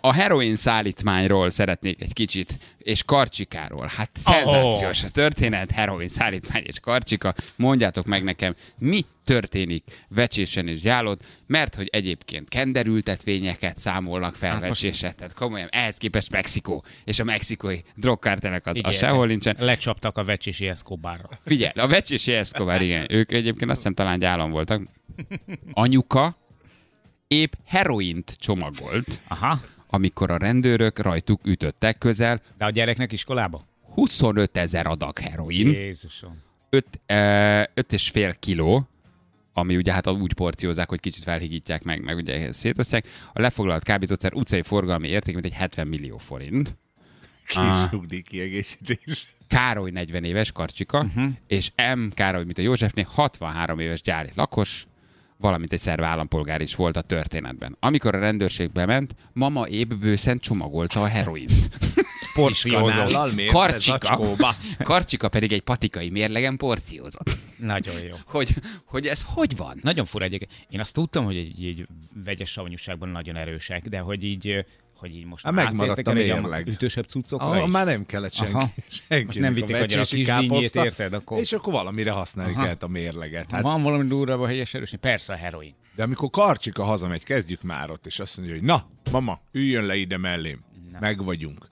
A heroin szállítmányról szeretnék egy kicsit, és karcsikáról. Hát szenzációs a történet, heroin szállítmány és karcsika. Mondjátok meg nekem, mi történik Vecsésen és Gyálod, mert hogy egyébként kenderültetvényeket számolnak fel Vecsésen. Tehát komolyan, ehhez képest Mexikó, és a mexikói drogkártelek az sehol nincsen. Lecsaptak a Vecsési Escobarra. Figyelj, a Vecsési Escobar, igen. Ők egyébként azt hiszem talán Gyálon voltak. Anyuka épp heroint csomagolt, amikor a rendőrök rajtuk ütöttek közel. De a gyereknek iskolába? 25 000 adag heroin. Jézusom. 5,5 kiló, ami ugye hát úgy porciózzák, hogy kicsit felhigítják meg ugye szétosztják. A lefoglalt kábítószer utcai forgalmi érték, mint egy 70 millió forint. Kis nyugdíj kiegészítés. Károly 40 éves, karcsika, és M. Károly, mint a Józsefnél, 63 éves gyári lakos, valamint egy szerb állampolgár is volt a történetben. Amikor a rendőrség bement, mama épp bőszen csomagolta a heroint. Porciózott. Karcsika pedig egy patikai mérlegen porciózott. Nagyon jó. Hogy ez hogy van? Nagyon fura egyébként. Én azt tudtam, hogy egy vegyes savanyúságban nagyon erősek, de hogy így most megmaradt a mérleg. Ütősebb cuccokra már nem kellett senki. Most nem vitték a kisdínyét, érted? Akkor... És akkor valamire használni kellett a mérleget. Hát... Van valami durvább a helyes erőség? Persze a heroin. De amikor karcsika hazamegy, kezdjük már ott, és azt mondja, hogy na, mama, üljön le ide mellém. Megvagyunk.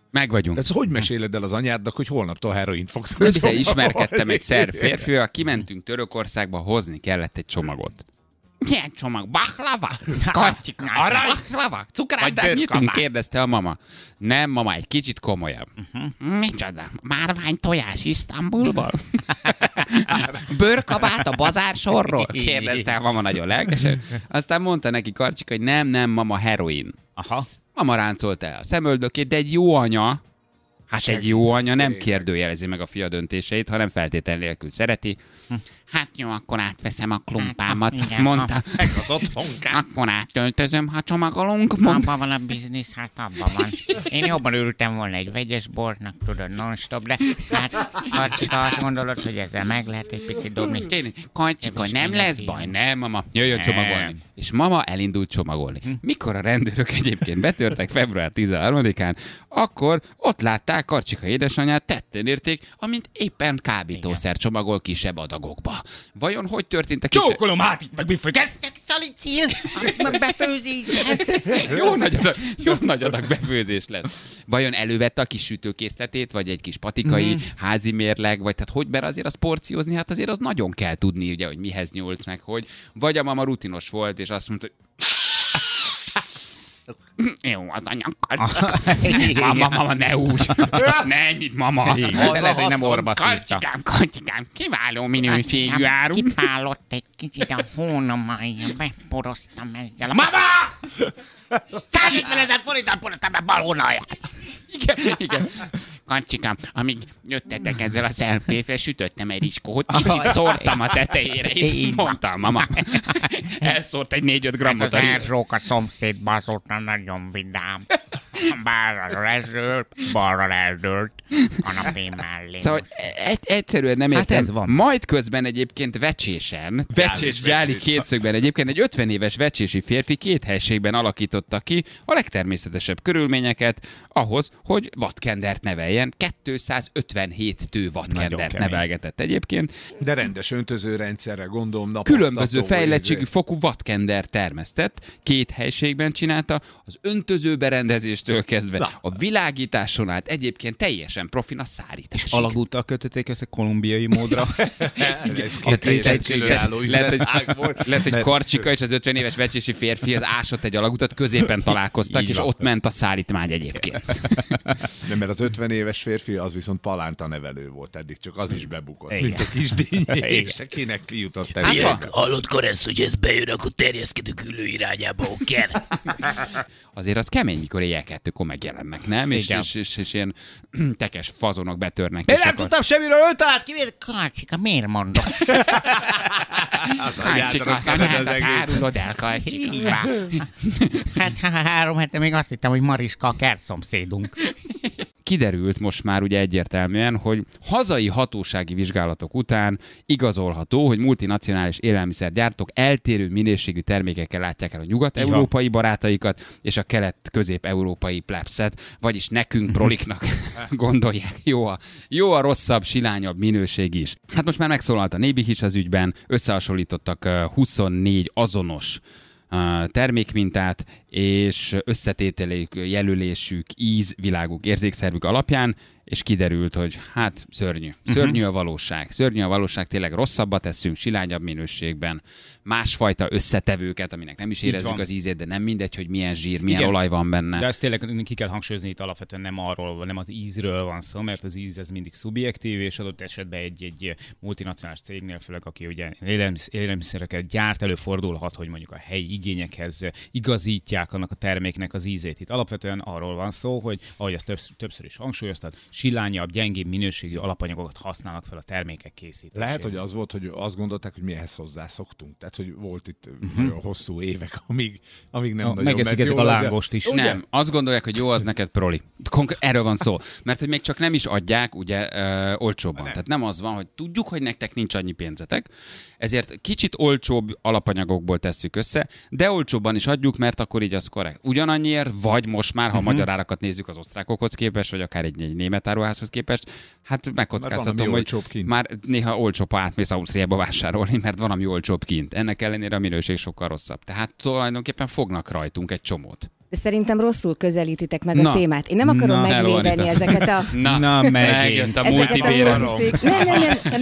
Tehát hogy meséled el az anyádnak, hogy holnaptól heroint fogsz? Ismerkedtem egy szerb férfival, kimentünk Törökországba, hozni kellett egy csomagot. Milyen csomag? Baklava? Karcsika? Arany? Baklava? Cukrászdát nyitunk? Kérdezte a mama. Nem, mama, egy kicsit komolyabb. Micsoda? Márvány tojás Isztambulból? Bőrkabát a bazár sorról? Kérdezte a mama nagyon lelkesen. Aztán mondta neki Karcsika, hogy nem, mama, heroin. Mama ráncolt el a szemöldökét, de egy jó anya, egy jó anya nem kérdőjelezi meg a fia döntéseit, hanem feltétel nélkül szereti. Hát jó, akkor átveszem a klumpámat, mondta. Ez az otthonkám. Akkor átöltözöm, ha csomagolunk. Abban van a biznisz, hát abban van. Én jobban örültem volna egy vegyes bortnak, tudod, non-stop, de hát Karcsika, azt gondolod, hogy ezzel meg lehet egy picit dobni. Karcsika, nem lesz baj? Nem, mama. Jöjjön csomagolni. És mama elindult csomagolni. Mikor a rendőrök egyébként betörtek február 13-án, akkor ott látták Karcsika édesanyját tetten érték, amint éppen kábítószer csomagol kisebb adagokba. Vajon hogy történt a kis... Csókolom át itt, meg mi folyik? Kezdtek szalicil, meg befőzi. Jó nagy adag befőzés lett. Vajon elővette a kis sütőkészletét, vagy egy kis patikai házi mérleg, vagy tehát hogy, mert azért az porciózni, hát azért az nagyon kell tudni, ugye, hogy mihez nyúlsz meg, hogy. Vagy a mama rutinos volt, és azt mondta, hogy... Jó, az anyag. Mama, ne úgy. Ne ennyit, mama. Az nem orvaszírta. Karcsikám, kiváló minőségű áru. Kipálott egy kicsit a hónomája, beporoztam ezzel a... Mama! 150 000 forinttal poroztam be bal hónalját. Igen. Karcsikám, amíg jöttetek ezzel a szelfével, sütöttem egy rizskót, kicsit szórtam a tetejére, és mondtam, mama, elszórt egy 4-5 grammot. Ez az Erzsók a szomszéd bazottan nagyon vidám. Bárra rezőlt, balra rezdőlt, kanapé mellé. Szóval egyszerűen nem értem. Hát ez van. Majd közben egyébként Vecsésen, Gyáli kétszögben egyébként egy 50 éves vecsési férfi két helységben alakította ki a legtermészetesebb körülményeket ahhoz, hogy vadkendert neveljen. 257 tő vadkendert nevelgetett egyébként. De rendes öntözőrendszerre gondolom napasztató. Különböző fejlettségű fokú vadkender termesztett, két helységben csinálta, az öntöző berendezést kezdve. A világításon át egyébként teljesen profin a szárításig. Alagúttal kötötték ezt a kolumbiai módra. Lehet, hogy Karcsika és az 50 éves vecsési férfi az ásott egy alagutat, középen találkoztak, és ott ment a szállítmány egyébként. Nem, mert az 50 éves férfi az viszont palánta nevelő volt eddig, csak az is bebukott. Igen. Mint a kisdínyé, és se kinek kijutott elég. Hallottkor ezt, hogy ez bejön, akkor terjeszkedő külő irányába, oké? Azért az kemény, mikor éjjel kettőkor megjelennek, nem? És ilyen tekes fazonok betörnek. Én nem tudtam semmiről, ő talált ki, Karcsika, miért mondom? Karcsika, az anyádat árulod el, Karcsika. Hát 3 hete még azt hittem, hogy Mariska a kertszomszédunk. kiderült most már ugye egyértelműen, hogy hazai hatósági vizsgálatok után igazolható, hogy multinacionális élelmiszergyártók eltérő minőségű termékekkel látják el a nyugat-európai barátaikat és a kelet-közép-európai plebszet, vagyis nekünk proliknak gondolják. Jó a rosszabb, silányabb minőség is. Hát most már megszólalt a Nébih is az ügyben, összehasonlítottak 24 azonos termékmintát, és összetételük, jelölésük, íz, világuk, érzékszervük alapján, és kiderült, hogy hát szörnyű. Szörnyű a valóság. Szörnyű a valóság, tényleg rosszabbat teszünk, silányabb minőségben. Másfajta összetevőket, aminek nem is érezzük az ízét, de nem mindegy, hogy milyen zsír, milyen olaj van benne. De ezt tényleg ki kell hangsúlyozni, itt alapvetően nem arról, nem az ízről van szó, mert az íz ez mindig szubjektív, és adott esetben egy multinacionális cégnél, főleg aki ugye élelmiszereket gyárt, előfordulhat, hogy mondjuk a helyi igényekhez igazítják annak a terméknek az ízét. Itt alapvetően arról van szó, hogy ahogy ezt többször is hangsúlyoztad, silányabb, gyengébb minőségű alapanyagokat használnak fel a termékek készítésére. Lehet, hogy az volt, hogy azt gondolták, hogy mi ehhez hozzászoktunk. Tehát, hogy volt itt nagyon hosszú évek, amíg nem nagyon megeszik ezek a lángost is. Ugye? Nem, azt gondolják, hogy jó az neked, proli. Erről van szó. Mert hogy még csak nem is adják, ugye, olcsóban. Nem. Tehát nem az van, hogy tudjuk, hogy nektek nincs annyi pénzetek, ezért kicsit olcsóbb alapanyagokból tesszük össze, de olcsóbban is adjuk, mert akkor így az korrekt. Ugyanannyiért, vagy most már, ha magyar árakat nézzük az osztrákokhoz képest, vagy akár egy német áruházhoz képest, hát megkockáztatom, hogy már néha olcsóbb, ha átmész Ausztriába vásárolni, mert van, ami olcsóbb kint. Ennek ellenére a minőség sokkal rosszabb. Tehát tulajdonképpen fognak rajtunk egy csomót. De szerintem rosszul közelítitek meg a témát. Én nem akarom megvédeni ezeket a... Megjött a multibéráról.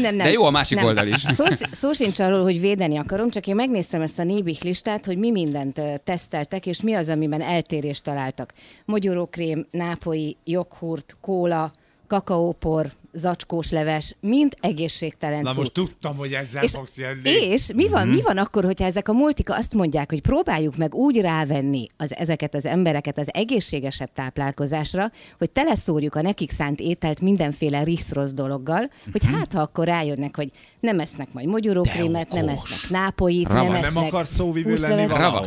Nem. De jó a másik oldal is. Szó sincs arról, hogy védeni akarom, csak én megnéztem ezt a Nébih listát, hogy mi mindent teszteltek, és mi az, amiben eltérést találtak. Mogyorókrém, nápolyi, joghurt, kóla, kakaópor, zacskós leves, mind egészségtelen cucc. Na most tudtam, hogy ezzel fogsz jönni. És mi van akkor, hogyha ezek a multika azt mondják, hogy próbáljuk meg úgy rávenni ezeket az embereket az egészségesebb táplálkozásra, hogy teleszórjuk a nekik szánt ételt mindenféle risz-rossz dologgal, hogy hát ha akkor rájönnek, hogy nem esznek majd mogyorókrémet, nem esznek nápolyit, nem esznek... Nem akar szóvivő lenni valahol.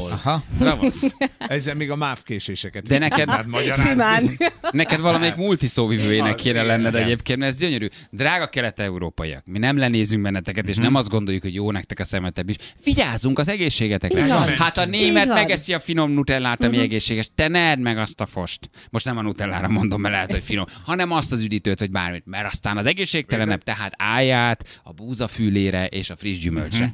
Ravasz. Ezzel még a mávkéséseket. De neked simán. Neked valamelyik multiszóvivőjének kéne lenned egyébként. Ez gyönyörű. Drága kelet-európaiak, mi nem lenézünk benneteket, és nem azt gondoljuk, hogy jó nektek a szemetebb is. Vigyázzunk az egészségetekre. Hát a német megeszi a finom nutellát, ami egészséges. Te ne edd meg azt a fost. Most nem a nutellára mondom, mert lehet, hogy finom, hanem azt az üdítőt, vagy bármit. Mert aztán az egészségtelenebb, tehát állját, a búzafűlére és a friss gyümölcsre.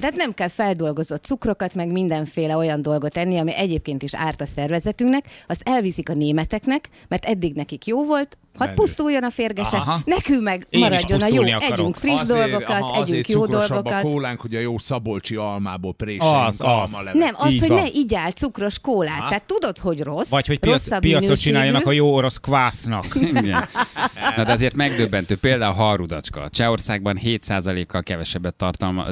Tehát nem kell feldolgozott cukrokat, meg mindenféle olyan dolgot enni, ami egyébként is árt a szervezetünknek, azt elviszik a németeknek, mert eddig nekik jó volt. Hadd pusztuljon a férgesek, nekünk meg maradjon a jó, együnk friss dolgokat, együnk jó dolgokat. A kólánk, hogy a jó szabolcsi almából préseljünk almalevet. Nem, az, hogy ne igyál cukros kólát, tehát tudod, hogy rossz, vagy hogy piacot csináljanak a jó orosz kvásznak. Na, de azért megdöbbentő, például a harudacska. Csehországban 7%-kal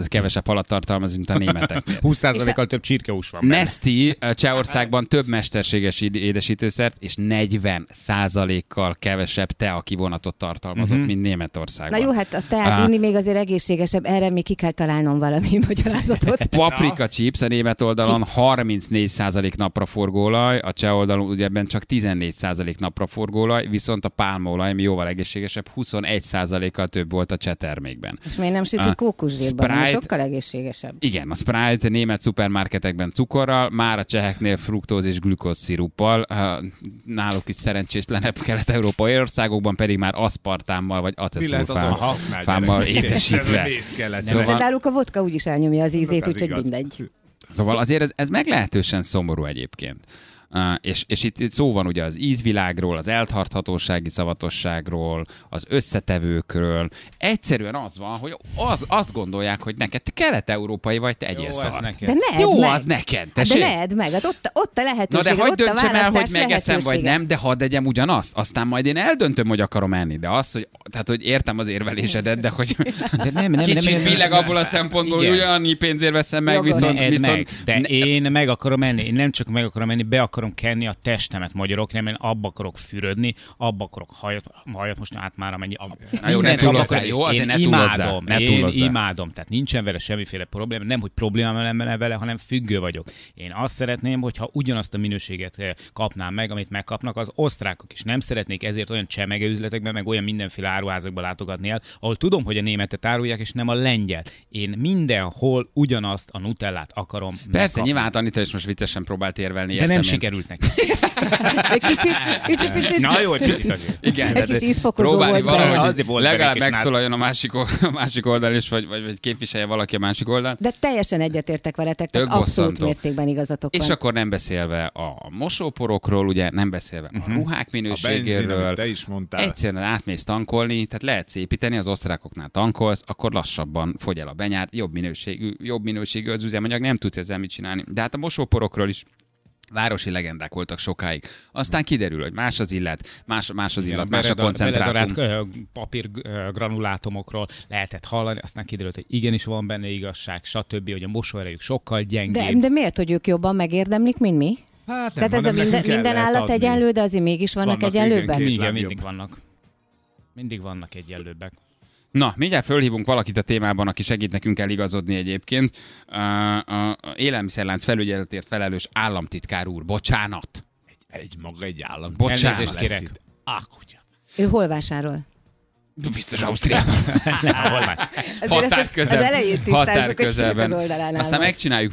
kevesebb halat tartalmaz, mint a németek. 20%-kal több csirkehús van. Nesti Csehországban több mesterséges édesítőszert, és 40%-kal kevesebb te a kivonatot tartalmazott, mint Németországban. Na jó, hát a teát inni még azért egészségesebb, erre még ki kell találnom valami magyarázatot. Paprika chips a német oldalon 34% napraforgóolaj, a cseh oldalon ugye ebben csak 14% napraforgóolaj, viszont a pálmaolaj, ami jóval egészségesebb, 21%-kal több volt a cseh termékben. És miért nem sütik kókuszsírban, ami sokkal egészségesebb. Igen, a Sprite német szupermarketekben cukorral, már a cseheknél fruktóz és glükózsziruppal, náluk is szerencsétlenebb kelet-európai országokban pedig már aszpartámmal vagy aceszulfámmal édesítve. Szóval... Náluk a vodka úgyis elnyomja az ízét, úgyhogy mindegy. Szóval azért ez meglehetősen szomorú egyébként. És itt szó van ugye az ízvilágról, az eltarthatósági szavatosságról, az összetevőkről. Egyszerűen az van, hogy azt gondolják, hogy neked te kelet-európai vagy, te egyél szart. Jó, az neked. De ne edd meg, ott a lehetőség. Na de hagyd döntsem el, hogy megeszem vagy nem, de hadd egyem ugyanazt. Aztán majd én eldöntöm, hogy akarom enni. De az, hogy értem az érvelésedet, de hogy kicsit billeg abból a szempontból, hogy ugyanannyi pénzért veszem meg, viszont... De én meg akarom enni, én nem csak meg akarom enni, be akarom akarom kenni a testemet, magyarokra, mert abba akarok fürödni, abba akarok hajat most át már amennyi. Na jó, ne túlozzál, jó? Azért ne túlozzál. Én imádom, tehát nincsen vele semmiféle probléma, nem hogy problémám lenne vele, hanem függő vagyok. Én azt szeretném, hogyha ugyanazt a minőséget kapnám meg, amit megkapnak az osztrákok is. Nem szeretnék ezért olyan csemege üzletekben, meg olyan mindenféle áruházakba látogatni el, ahol tudom, hogy a németet árulják, és nem a lengyelt. Én mindenhol ugyanazt a nutellát akarom. Persze, nyilván Anita is most viccesen próbált érvelni. De nem sikerült neki. Kicsit. Na jó, kicsit azért. Igen, egy kis ízfokozó volt. Valahogy legalább megszólaljon a másik oldal is, vagy képviselje valaki a másik oldal. De teljesen egyetértek veletek, tehát abszolút mértékben igazatok van. És akkor nem beszélve a mosóporokról, ugye nem beszélve a ruhák minőségéről. Te is mondtál. Egyszerűen átmész tankolni, tehát lehet szépíteni, az osztrákoknál tankolsz, akkor lassabban fogy el a benyár, jobb minőségű az üzemanyag, nem tudsz ezzel mit csinálni. De hát a mosóporokról is városi legendák voltak sokáig. Aztán kiderül, hogy más az illat, más a koncentrátum. Papír granulátumokról lehetett hallani, aztán kiderült, hogy igenis van benne igazság, stb., hogy a mosóerejük sokkal gyengébb. De miért, hogy ők jobban megérdemlik, mint mi? Hát nem, tehát ez minden állat egyenlő, de azért mégis vannak egyenlőben? Igen, mindig vannak egyenlőbbek. Na, mindjárt fölhívunk valakit a témában, aki segít nekünk eligazodni egyébként. A élelmiszerlánc felügyeletért felelős államtitkár úr, bocsánat! Egy államtitkár. Bocsánat, kérek. Ő hol vásárol? Biztos Ausztriában. Határközel. Az elején tisztázzuk, hogy az oldalán. Aztán megcsináljuk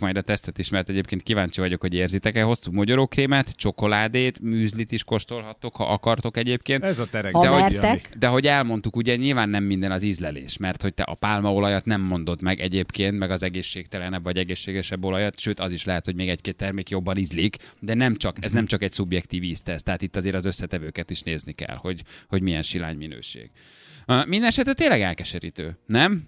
majd a tesztet is, mert egyébként kíváncsi vagyok, hogy érzitek-e. Hoztuk mogyorókrémet, csokoládét, műzlit is kóstolhattok, ha akartok egyébként. Ez a terek. De hogy elmondtuk, ugye nyilván nem minden az ízlelés, mert hogy te a pálmaolajat nem mondod meg egyébként, meg az egészségtelenebb vagy egészségesebb olajat, sőt az is lehet, hogy még egy-két termék jobban ízlik, de ez nem csak egy szubjektív ízteszt, tehát itt azért az összetevőket is nézni kell, hogy milyen silány minőség. Mindenesetre tényleg elkeserítő, nem?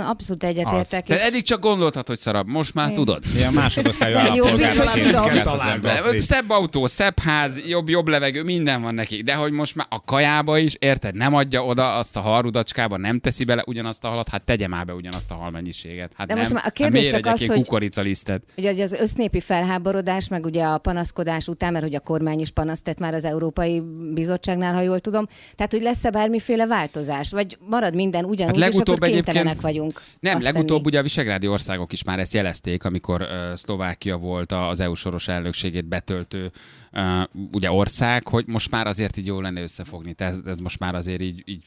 Abszolút egyetértek. De eddig csak gondoltad, hogy szarabb, most már tudod. A másodosztályú állampolgárnak. Szebb autó, szebb ház, jobb levegő, minden van neki. De hogy most már a kajába is, érted, nem adja oda azt a halrudacskába, nem teszi bele ugyanazt a halat, hát tegye már be ugyanazt a halmennyiséget. Hát de nem. Most már a kérdés csak az, hogy kukoricalisztet. Ugye az össznépi felháborodás, meg ugye a panaszkodás után, mert hogy a kormány is panaszt tett már az Európai Bizottságnál, ha jól tudom. Tehát, hogy lesz-e bármiféle változás, vagy marad minden ugyanúgy, és akkor kénytelenek vagyunk. Nem, legutóbb ugye a visegrádi országok is már ezt jelezték, amikor Szlovákia volt az EU soros elnökségét betöltő ugye ország, hogy most már azért így jól lenne összefogni. Tehát ez most már azért így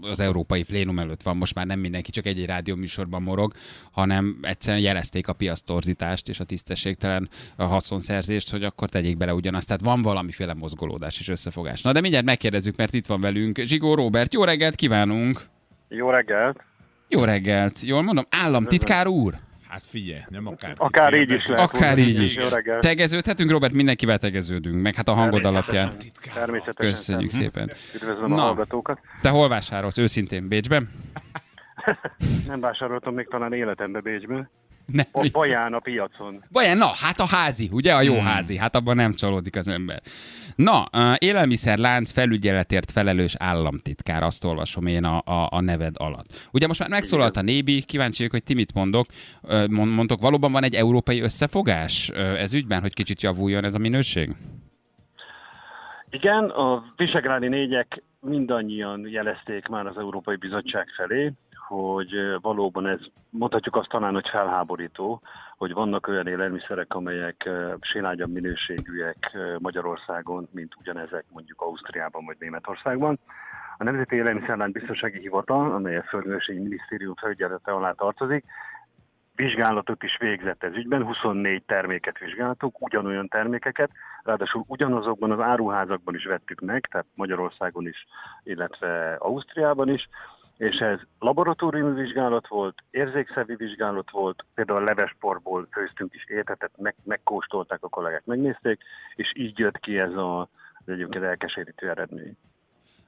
az európai plénum előtt van, most már nem mindenki csak egy rádióműsorban morog, hanem egyszerűen jelezték a piasztorzítást és a tisztességtelen haszonszerzést, hogy akkor tegyék bele ugyanazt. Tehát van valamiféle mozgolódás és összefogás. Na de mindjárt megkérdezzük, mert itt van velünk Zsigó Róbert. Jó reggelt kívánunk! Jó reggelt! Jó reggelt! Jól mondom, államtitkár úr! Hát figyelj, nem akár így is lehet. Akár így is. Tegeződhetünk, Robert, mindenkivel tegeződünk, meg hát a hangod alapján. Természetesen. Köszönjük szépen. Üdvözlöm a hallgatókat. Te hol vásárolsz? Őszintén Bécsben? Nem vásároltam még talán életemben Bécsben. Baján a piacon. Baján, na, hát a házi, ugye? A jó házi. Hát abban nem csalódik az ember. Na, élelmiszerlánc felügyeletért felelős államtitkár, azt olvasom én a neved alatt. Ugye most már megszólalt a nébi, kíváncsi vagyok, hogy ti mit mondtok. Valóban van egy európai összefogás ez ügyben, hogy kicsit javuljon ez a minőség? Igen, a visegrádi négyek mindannyian jelezték már az Európai Bizottság felé, hogy valóban ez, mondhatjuk azt talán, hogy felháborító, hogy vannak olyan élelmiszerek, amelyek silágyabb minőségűek Magyarországon, mint ugyanezek mondjuk Ausztriában vagy Németországban. A Nemzeti Élelmiszerlánc Biztonsági Hivatal, amely a Földművelési Minisztérium felügyelete alá tartozik, vizsgálatot is végzett ez ügyben, 24 terméket vizsgáltuk, ugyanolyan termékeket, ráadásul ugyanazokban az áruházakban is vettük meg, tehát Magyarországon is, illetve Ausztriában is, és ez laboratóriumi vizsgálat volt, érzékszervi vizsgálat volt, például a levesporból főztünk is étetet, megkóstolták a kollégák, megnézték, és így jött ki ez az egyébként elkeserítő eredmény.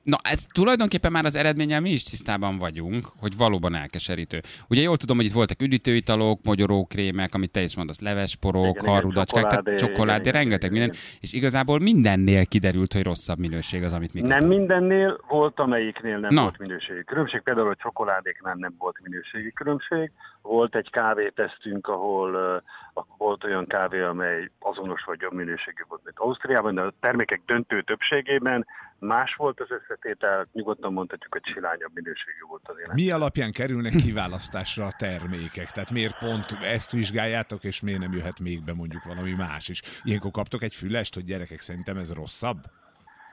Na, ez tulajdonképpen már az eredménnyel mi is tisztában vagyunk, hogy valóban elkeserítő. Ugye jól tudom, hogy itt voltak üdítőitalok, mogyorókrémek, amit te is mondasz, levesporok, harudacskák, csokoládé, rengeteg minden, és igazából mindennél kiderült, hogy rosszabb minőség az, amit mi kaptunk. Nem mindennél, volt amelyiknél nem volt minőségi különbség, például a csokoládéknál nem volt minőségi különbség, Volt egy kávétesztünk, ahol volt olyan kávé, amely azonos vagy jobb minőségű volt, mint Ausztriában, de a termékek döntő többségében más volt az összetétel, nyugodtan mondhatjuk, hogy silányabb minőségű volt az élet. Mi alapján kerülnek kiválasztásra a termékek? Tehát miért pont ezt vizsgáljátok, és miért nem jöhet még be mondjuk valami más is? Ilyenkor kaptok egy fülest, hogy gyerekek, szerintem ez rosszabb?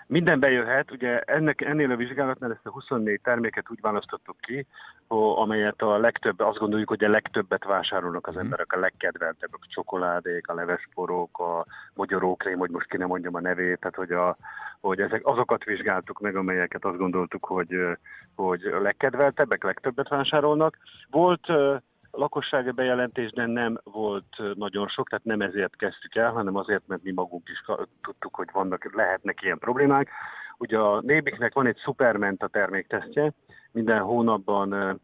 Minden bejöhet, ugye ennél a vizsgálatnál ezt a 24 terméket úgy választottuk ki, amelyet azt gondoljuk, hogy a legtöbbet vásárolnak az emberek, a legkedveltebbek, a csokoládék, a levesporók, a magyarókrém, hogy most ki nem mondjam a nevét, tehát hogy azokat vizsgáltuk meg, amelyeket azt gondoltuk, hogy a legkedveltebbek, legtöbbet vásárolnak. Volt lakossági bejelentés, de nem volt nagyon sok, tehát nem ezért kezdtük el, hanem azért, mert mi magunk is tudtuk, hogy lehetnek ilyen problémák. Ugye a Nébiknek van egy SuperMenta terméktesztje, minden hónapban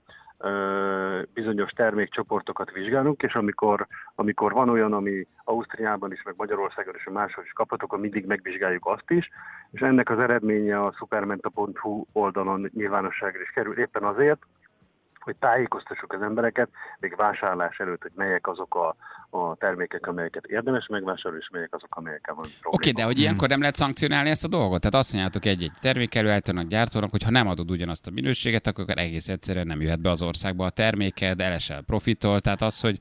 bizonyos termékcsoportokat vizsgálunk, és amikor van olyan, ami Ausztriában is, meg Magyarországon is, máshol is kapható, akkor mindig megvizsgáljuk azt is, és ennek az eredménye a supermenta.hu oldalon nyilvánosságra is kerül, éppen azért, hogy tájékoztassuk az embereket még vásárlás előtt, hogy melyek azok a termékek, amelyeket érdemes megvásárolni, és melyek azok, amelyekkel van probléma. Oké, de hogy ilyenkor nem lehet szankcionálni ezt a dolgot? Tehát azt mondjátok egy-egy termékelőállítónak, gyártónak, hogy ha nem adod ugyanazt a minőséget, akkor egész egyszerűen nem jöhet be az országba a terméked, elesel profitol. Tehát az, hogy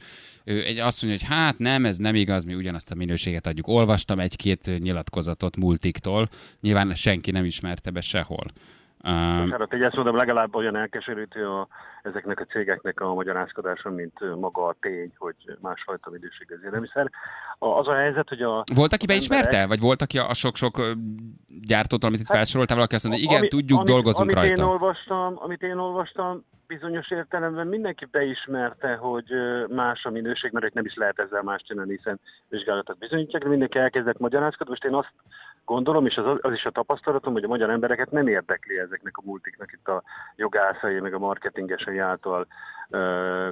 azt mondja, hogy hát nem, ez nem igaz, mi ugyanazt a minőséget adjuk. Olvastam egy-két nyilatkozatot multiktól, nyilván senki nem ismerte be sehol. Hát így ezt mondom, legalább olyan elkeserítő ezeknek a cégeknek a magyarázkodása, mint maga a tény, hogy másfajta minőségű az élelmiszer. Az a helyzet, hogy volt, aki beismerte? Vagy volt, aki a sok-sok gyártótól, amit itt felsoroltál, valaki azt mondta, hogy igen, tudjuk, dolgozunk rajta. Amit én olvastam, bizonyos értelemben mindenki beismerte, hogy más a minőség, mert nem is lehet ezzel más csinálni, hiszen vizsgálatot bizonyítják, de mindenki elkezdett magyarázkodni. Most én azt gondolom, és az is a tapasztalatom, hogy a magyar embereket nem érdekli ezeknek a multiknak itt a jogászai, meg a marketingesei által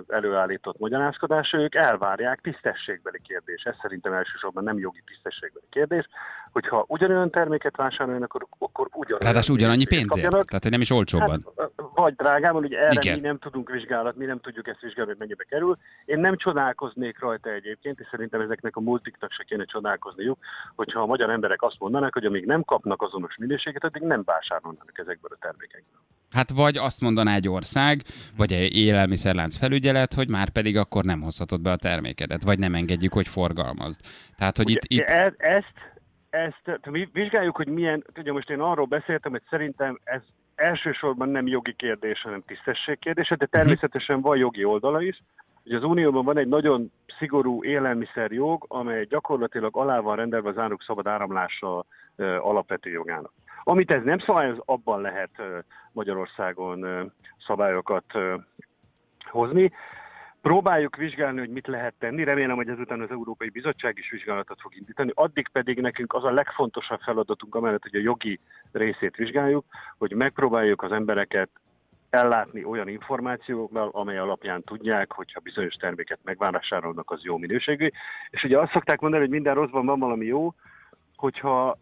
előállított magyarázkodás, ők elvárják tisztességbeli kérdés. Ez szerintem elsősorban nem jogi tisztességbeli kérdés, hogyha ugyanolyan terméket vásárolnak, akkor ugyanolyan. Ráadásul ugyanannyi pénzért, tehát nem is olcsóbban. Hát, vagy drágában, ugye erre igen. Mi nem tudunk vizsgálni, mi nem tudjuk ezt vizsgálni, hogy mennyibe kerül. Én nem csodálkoznék rajta egyébként, és szerintem ezeknek a multiknak se kéne csodálkozniuk, hogyha a magyar emberek azt mondanak, hogy amíg nem kapnak azonos minőséget, addig nem vásárolnak ezekből a termékekből. Hát vagy azt mondaná egy ország, vagy egy élelmiszerlánc felügyelet, hogy már pedig akkor nem hozhatod be a termékedet, vagy nem engedjük, hogy forgalmazd. Tehát, hogy ugye, ezt mi vizsgáljuk, hogy milyen, ugye most én arról beszéltem, hogy szerintem ez elsősorban nem jogi kérdés, hanem tisztességkérdése, de természetesen van jogi oldala is. Ugye az Unióban van egy nagyon szigorú élelmiszerjog, amely gyakorlatilag alá van rendelve az áruk szabad áramlása alapvető jogának. Amit ez nem szabály, az abban lehet Magyarországon szabályokat hozni. Próbáljuk vizsgálni, hogy mit lehet tenni. Remélem, hogy ezután az Európai Bizottság is vizsgálatot fog indítani. Addig pedig nekünk az a legfontosabb feladatunk, amellett, hogy a jogi részét vizsgáljuk, hogy megpróbáljuk az embereket ellátni olyan információkkal, amely alapján tudják, hogyha bizonyos terméket megvásárolnak, az jó minőségű. És ugye azt szokták mondani, hogy minden rosszban van valami jó, hogyha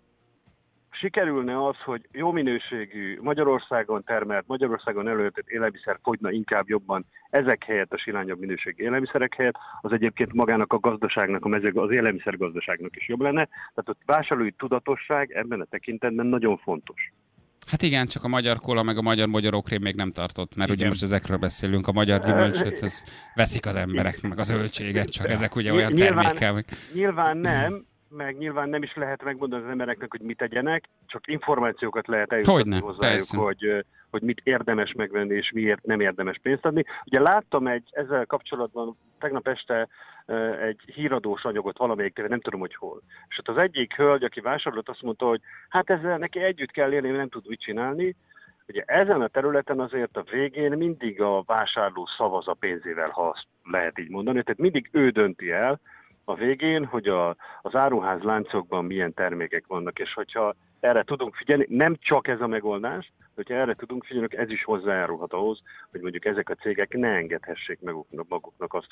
sikerülne az, hogy jó minőségű, Magyarországon termelt, Magyarországon előállított élelmiszer fogyna inkább jobban ezek helyett, a silányabb minőségű élelmiszerek helyett, az egyébként magának a gazdaságnak, az élelmiszergazdaságnak is jobb lenne. Tehát a vásárlói tudatosság ebben a tekintetben nagyon fontos. Hát igen, csak a magyar kóla meg a magyar magyarókrém még nem tartott, mert igen. Ugye most ezekről beszélünk, a magyar gyümölcsöt, ez veszik az emberek, meg a zöldséget, csak ezek ugye olyan termékek. Nyilván nem. Meg nyilván nem is lehet megmondani az embereknek, hogy mit tegyenek, csak információkat lehet eljutni hozzájuk, hogy mit érdemes megvenni, és miért nem érdemes pénzt adni. Ugye láttam ezzel kapcsolatban tegnap este egy híradós anyagot valamelyik, nem tudom, hogy hol. És ott az egyik hölgy, aki vásárolt, azt mondta, hogy hát ezzel neki együtt kell élni, nem tud mit csinálni. Ugye ezen a területen azért a végén mindig a vásárló szavaz a pénzével, ha azt lehet így mondani. Tehát mindig ő dönti el a végén, hogy az áruház láncokban milyen termékek vannak, és hogyha erre tudunk figyelni, nem csak ez a megoldás, Hogyha erre tudunk figyelni, ez is hozzájárulhat ahhoz, hogy mondjuk ezek a cégek ne engedhessék maguknak azt,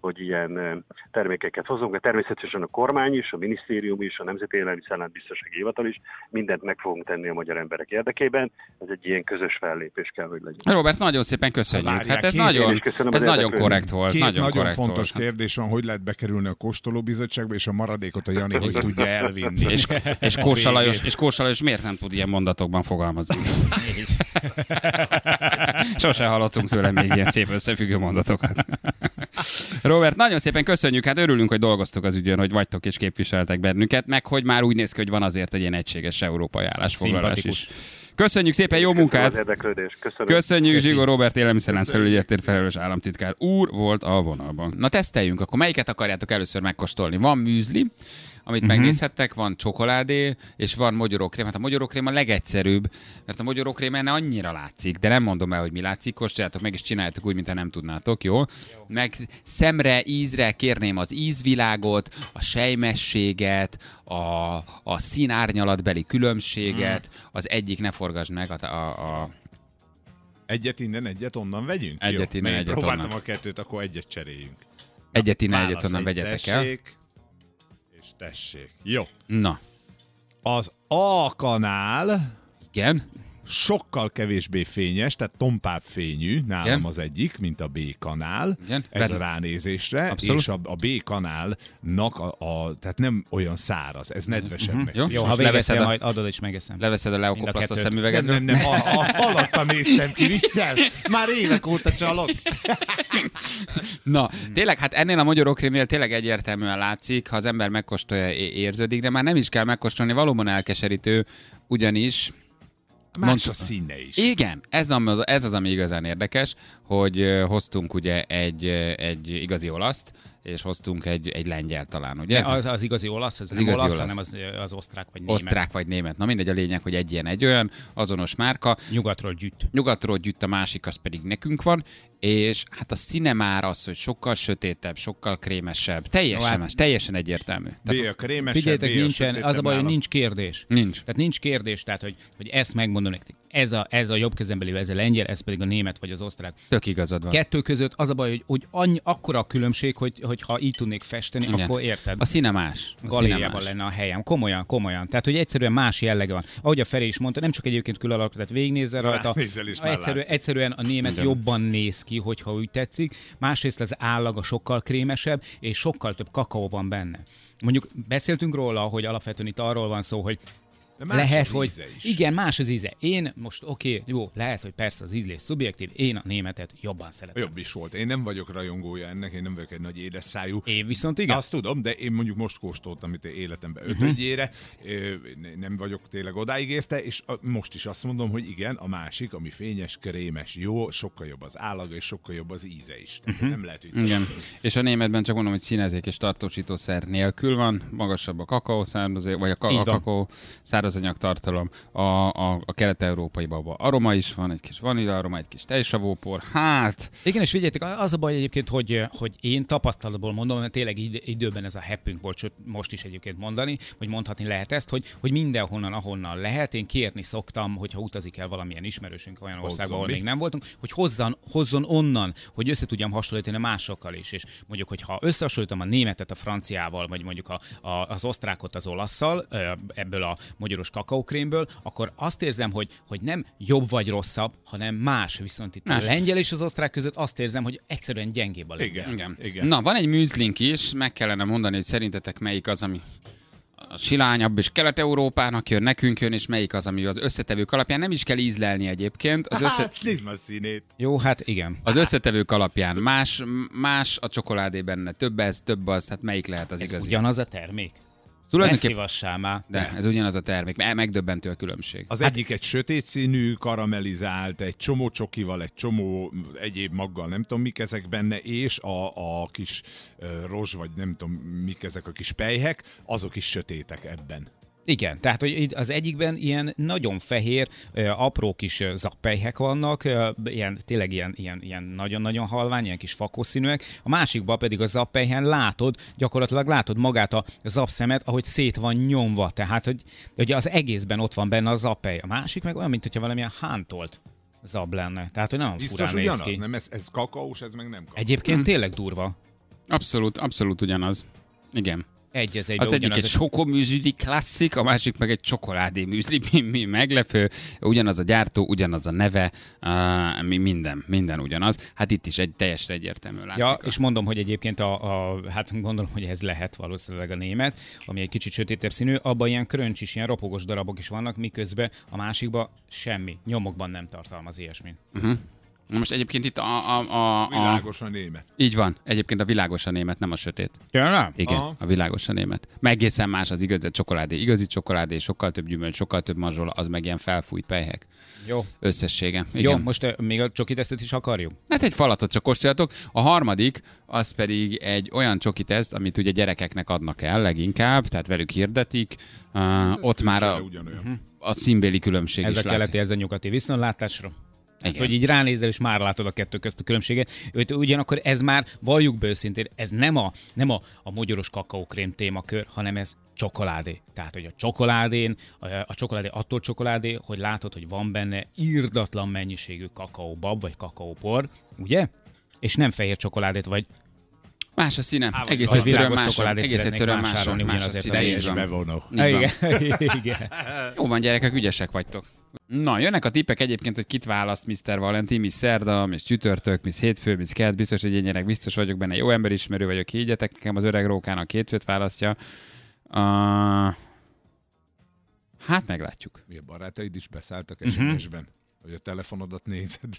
hogy ilyen termékeket hozunk. De természetesen a kormány is, a minisztérium is, a Nemzeti Élelmiszerlánc Biztonsági Hivatal is mindent meg fogunk tenni a magyar emberek érdekében. Ez egy ilyen közös fellépés kell, hogy legyen. Robert, nagyon szépen köszönjük. Várják, hát ez nagyon korrekt volt. Két nagyon fontos kérdés van, hogy lehet bekerülni a kóstolóbizottságba, és a maradékot a Jani, hogy tudja elvinni. És Kósa Lajos, miért nem tud ilyen mondatokban fogalmazni? Sose hallottunk tőle még ilyen szép összefüggő mondatokat. Robert, nagyon szépen köszönjük, hát örülünk, hogy dolgoztok az ügyön, hogy vagytok és képviseltek bennünket, meg hogy már úgy néz ki, hogy van azért egy ilyen egységes európai állásfoglalás is. Köszönjük szépen, jó munkát! Köszönjük, Zsigó Róbert élelmiszerlánc felügyeletért felelős államtitkár úr volt a vonalban. Na teszteljünk, akkor melyiket akarjátok először megkóstolni? Van műzli, amit megnézhettek, van csokoládé, és van mogyorókrém. Hát a mogyorókrém a legegyszerűbb, mert a mogyorókrém enne annyira látszik, de nem mondom el, hogy mi látszik, kóstoljátok meg, és csináljátok úgy, mintha nem tudnátok, jó? Meg szemre, ízre kérném az ízvilágot, a sejmességet, a színárnyalatbeli különbséget, az egyik ne forgasd meg a... Egyet innen, egyet onnan vegyünk? Egyet innen, egyet onnan. Próbáltam a kettőt, akkor egyet cseréljünk. Egyet innen, egyet onnan vegyetek el. Tessék. Jó. Na. Az A kanál... Igen. Sokkal kevésbé fényes, tehát tompább fényű, nálam igen. Az egyik, mint a B kanál. Igen. Ez a ránézésre, abszolút. És a B kanálnak tehát nem olyan száraz, ez nedvesebb. Jó, ha leveszed, majd adod és megeszem. Leveszed a leokopaszt a szemüvegedről? Nem, alatta néztem ki, viccel, már évek óta csalok. Na, tényleg, hát ennél a mogyorókrémnél tényleg egyértelműen látszik, ha az ember megkóstolja, érződik, de már nem is kell megkóstolni, valóban elkeserítő, ugyanis... Más a színe is. Igen, ez az, ami igazán érdekes, hogy hoztunk ugye egy igazi olaszt, és hoztunk egy lengyel talán, ugye? Az igazi olasz, ez az nem igazi olasz, hanem az osztrák vagy német. Osztrák vagy német. Na mindegy, a lényeg, hogy egy ilyen, egy olyan, azonos márka. Nyugatról gyűjt, a másik az pedig nekünk van, és hát a színe már az, hogy sokkal sötétebb, sokkal krémesebb, teljesen egyértelmű. Tehát, a krémesebb, figyeljetek, nincsen, az a baj, hogy nincs kérdés. Nincs. Tehát nincs kérdés, tehát hogy ezt megmondom nektek. Ez a jobb kezembeli, ez a lengyel, ez pedig a német vagy az osztrák. Tök igazad van. Kettő között az a baj, hogy akkora a különbség, hogy ha így tudnék festeni, igen. Akkor érted. A színe más. Galériában lenne a helyem. Komolyan. Tehát, hogy egyszerűen más jellege van. Ahogy a Feri is mondta, nem csak egyébként különalakú, tehát végignézel rajta. Egyszerűen a német igen. Jobban néz ki, hogyha úgy tetszik. Másrészt az állaga sokkal krémesebb, és sokkal több kakaó van benne. Mondjuk beszéltünk róla, hogy alapvetően itt arról van szó, hogy lehet, hogy igen, más az íze. Én most jó, lehet, hogy persze az ízlés szubjektív, én a németet jobban szeretem. Jobb is volt. Én nem vagyok rajongója ennek, én nem vagyok egy nagy édesszájú. Én viszont igen. Azt tudom, de én mondjuk most kóstoltam itt életemben ötödjére, nem vagyok tényleg odáig érte, és most is azt mondom, hogy igen, a másik, ami fényes, krémes, jó, sokkal jobb az állaga, és sokkal jobb az íze is. Nem lehet, hogy igen. És a németben csak mondom, hogy színezék és tartósítószer nélkül van, magasabb a kakaó származék, vagy a kakaó származék. Az anyagtartalom, a kelet-európai babban aroma is van, egy kis vaníliaaroma, egy kis tejsavópor, hát... Igen, és figyeljetek, az a baj egyébként, hogy én tapasztalatból mondom, mert tényleg időben ez a happünk volt, sőt, most is egyébként mondani, vagy mondhatni lehet ezt, hogy mindenhonnan, ahonnan lehet, én kérni szoktam, hogyha utazik el valamilyen ismerősünk olyan országban, ahol még nem voltunk, hogy hozzon onnan, hogy össze tudjam hasonlítani a másokkal is, és mondjuk, hogyha összehasonlítom a németet a franciával, vagy mondjuk az osztrákot az olasszal, ebből a magyaros kakaókrémből, akkor azt érzem, hogy nem jobb vagy rosszabb, hanem más. Viszont itt más. A lengyel és az osztrák között azt érzem, hogy egyszerűen gyengébb a lengyel. Igen. Na, van egy műzlink is, meg kellene mondani, hogy szerintetek melyik az, ami silányabb és Kelet-Európának jön, nekünk jön, és melyik az, ami az összetevők alapján nem is kell ízlelni egyébként. Nézd a színét. Jó, hát igen. Az összetevők alapján más a csokoládé benne, több ez, több az, tehát melyik lehet az igazi? Ugyanaz a termék. Ne szívassál már. De ez ugyanaz a termék, megdöbbentő a különbség. Az egyik egy sötét színű, karamellizált, egy csomó csokival, egy csomó egyéb maggal, nem tudom mik ezek benne, és a kis rozs, vagy nem tudom mik ezek a kis pelyhek, azok is sötétek ebben. Igen, tehát hogy az egyikben ilyen nagyon fehér, apró kis zappelyhek vannak, ilyen, tényleg ilyen nagyon-nagyon halvány, ilyen kis fakoszínűek. A másikban pedig a zappelyhen látod, gyakorlatilag látod magát a zapszemet, ahogy szét van nyomva. Tehát, hogy az egészben ott van benne a zappely. A másik meg olyan, mint hogyha valamilyen hántolt zab lenne. Tehát, hogy nagyon furán néz ki. Nem, ez kakaós, ez meg nem kakaós. Egyébként tényleg durva. Abszolút ugyanaz. Igen. Az egyik egy sokoműzli klasszik, a másik meg egy csokoládé műzli, mi meglepő, ugyanaz a gyártó, ugyanaz a neve, minden ugyanaz. Hát itt is egy teljesen egyértelmű látszik. Ja, és mondom, hogy egyébként hát gondolom, hogy ez lehet valószínűleg a német, ami egy kicsit sötétebb színű, abban ilyen kröncsis, ilyen ropogos darabok is vannak, miközben a másikban semmi, nyomokban nem tartalmaz ilyesmit. Uh-huh. Na most egyébként itt a világos a német. Így van. Egyébként a világos a német, nem a sötét. Tényleg? Igen, aha. A világos a német. Meg egészen más az igazi csokoládé. Igazi csokoládé, sokkal több gyümölcs, sokkal több mazsola, az meg ilyen felfújt pelyhek. Jó. Összessége. Igen. Jó, most még a csoki tesztet is akarjuk? Hát egy falatot csak kóstoljatok. A harmadik, az pedig egy olyan csoki teszt, amit ugye gyerekeknek adnak el leginkább, tehát velük hirdetik. Ott már a színbéli különbség ez is a keleti, ez a nyugati viszontlátásra. Hát, hogy így ránézel, és már látod a kettő közt a különbséget. Ugyanakkor ez már, valljuk be őszintén, ez nem a mogyoros kakaókrém témakör, hanem ez csokoládé. Tehát, hogy a csokoládé attól csokoládé, hogy látod, hogy van benne irdatlan mennyiségű kakaóbab, vagy kakaópor, ugye? És nem fehér csokoládét, vagy... Más a színe. Egész egyszerűen máson. Más a színe. És bevonó. Igen. Jó van, gyerekek, ügyesek vagytok. Na, jönnek a tippek egyébként, hogy kit választ Mr. Valentin, Miss Szerda, Miss Csütörtök, Miss Hétfő, Miss Kedd, biztos, hogy én biztos vagyok benne, jó emberismerő vagyok, higgyetek nekem, az öreg rókán a kétfőt választja. Hát meglátjuk. Mi a barátaid is beszálltak SMS-ben, hogy a telefonodat nézed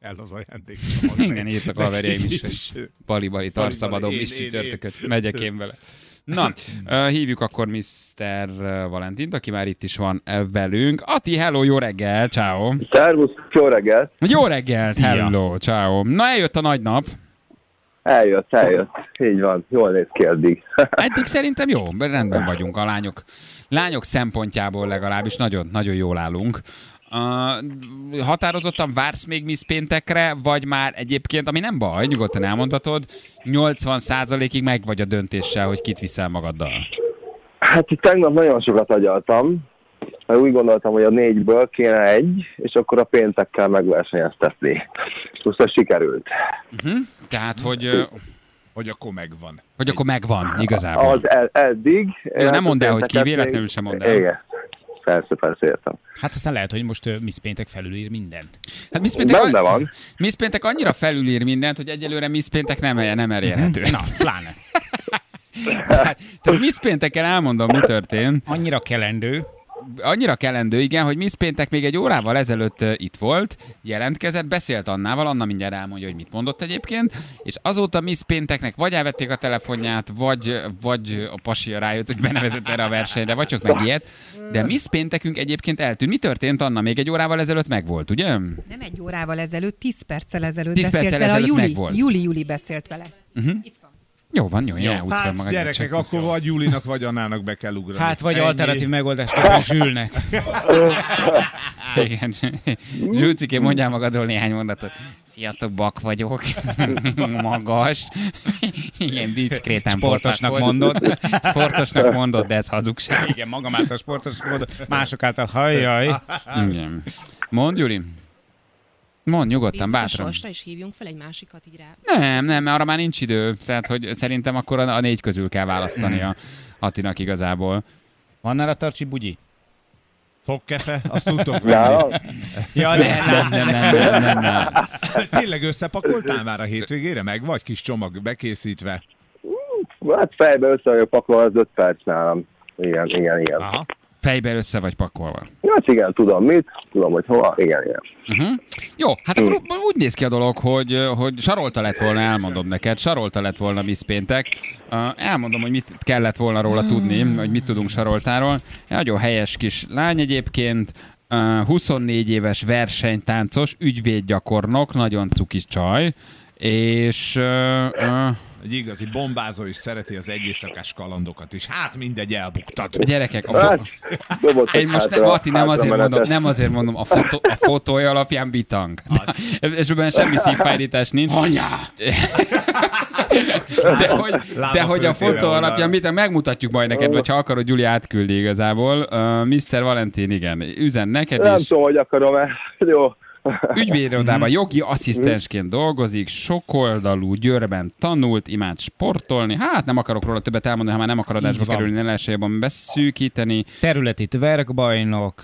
el az ajándék. Igen, írtak a haverjaim is, hogy bali-bali tarszabadom, Miss Csütörtököt, megyek én vele. Na, hívjuk akkor Mr. Valentint, aki már itt is van velünk. Ati, hello, jó reggel, ciao. Szervusz, jó reggel. Jó reggel, hello, ciao. Na, eljött a nagy nap. Eljött, így van, jól néz ki eddig. Eddig szerintem jó, rendben vagyunk a lányok szempontjából legalábbis, nagyon jól állunk. Határozottan vársz még Miss Péntekre, vagy már egyébként, ami nem baj, nyugodtan elmondhatod, 80%-ig meg vagy a döntéssel, hogy kit viszel magaddal? Hát itt tegnap nagyon sokat agyaltam, mert úgy gondoltam, hogy a 4-ből kéne egy, és akkor a péntekkel megversenyeztetni. És most sikerült. Tehát, hogy akkor megvan. Hogy akkor megvan, igazából. Az eddig. Jó, nem mondd el, hogy ki, véletlenül sem mondd el. Igen. Persze, értem. Hát aztán lehet, hogy most Miss Péntek felülír mindent. Hát Miss Péntek annyira felülír mindent, hogy egyelőre Miss Péntek nem elérhető. Na, pláne. Tehát Miss Pénteken elmondom, mi történt. Annyira kelendő, igen, hogy Miss Péntek még egy órával ezelőtt itt volt, jelentkezett, beszélt Annával, Anna mindjárt elmondja, hogy mit mondott egyébként, és azóta Miss Pénteknek vagy elvették a telefonját, vagy a pasia rájött, hogy benevezett erre a versenyre, vagy csak megijedt, de Miss Péntekünk egyébként eltűnt. Mi történt, Anna? Még egy órával ezelőtt megvolt, ugye? Nem egy órával ezelőtt, 10 perccel ezelőtt beszélt vele, Júli beszélt vele. Uh-huh. Itt van. Jó van, jó. Hát, magad gyerekek, akkor vagy Júlinak, vagy Annának be kell ugrani. Hát, vagy alternatív megoldást kell Zsülnek. Igen. Zsülcikké, mondjál magadról néhány mondatot. Sziasztok, bak vagyok. Magas. Igen, diszkréten sportosnak mondod. Sportosnak mondod, de ez hazugság. Igen, magam által sportosnak mondod. Mások által hajjaj. Igen. Mondd, Júli. Mond nyugodtan, bátran. Biztosra is hívjunk fel egy másikat így rá. Nem, arra már nincs idő. Tehát, hogy szerintem akkor a 4 közül kell választani a Hatinak igazából. Van nála tartsi bugyi? Fogkefe? Azt tudtok venni. Ja, nem. Tényleg összepakoltál már a hétvégére? Meg vagy kis csomag bekészítve? Hát fejbe össze vagyok pakolva, az 5 perc nálam. Igen. Aha. Fejbe össze vagy pakolva. Ja, igen, tudom mit, tudom, hogy hova, igen. Uh-huh. Jó, hát akkor úgy néz ki a dolog, hogy sarolta lett volna, elmondom neked, sarolta lett volna Miss Péntek. Elmondom, hogy mit kellett volna róla tudni, hogy mit tudunk Saroltáról. Nagyon helyes kis lány egyébként, 24 éves versenytáncos, ügyvédgyakornok, nagyon cukis csaj, és Egy igazi bombázó is szereti az egyészakás kalandokat is. Hát mindegy, elbuktat. Gyerekek, nem azért mondom, a fotója alapján bitang. És benne semmi szívfájdítás nincs. Anyád! De hogy a fotó alapján bitang, megmutatjuk majd neked, vagy ha akarod, Gyuli átküldi igazából. Mr. Valentin, igen, üzen neked is. Nem tudom, hogy akarom-e. Jó. Ügyvédirodában jogi asszisztensként dolgozik, sokoldalú, Győrben tanult, imád sportolni. Hát nem akarok róla többet elmondani, ha már nem akar adásba kerülni, ne lehessen jobban beszűkíteni. Területi tverkbajnok.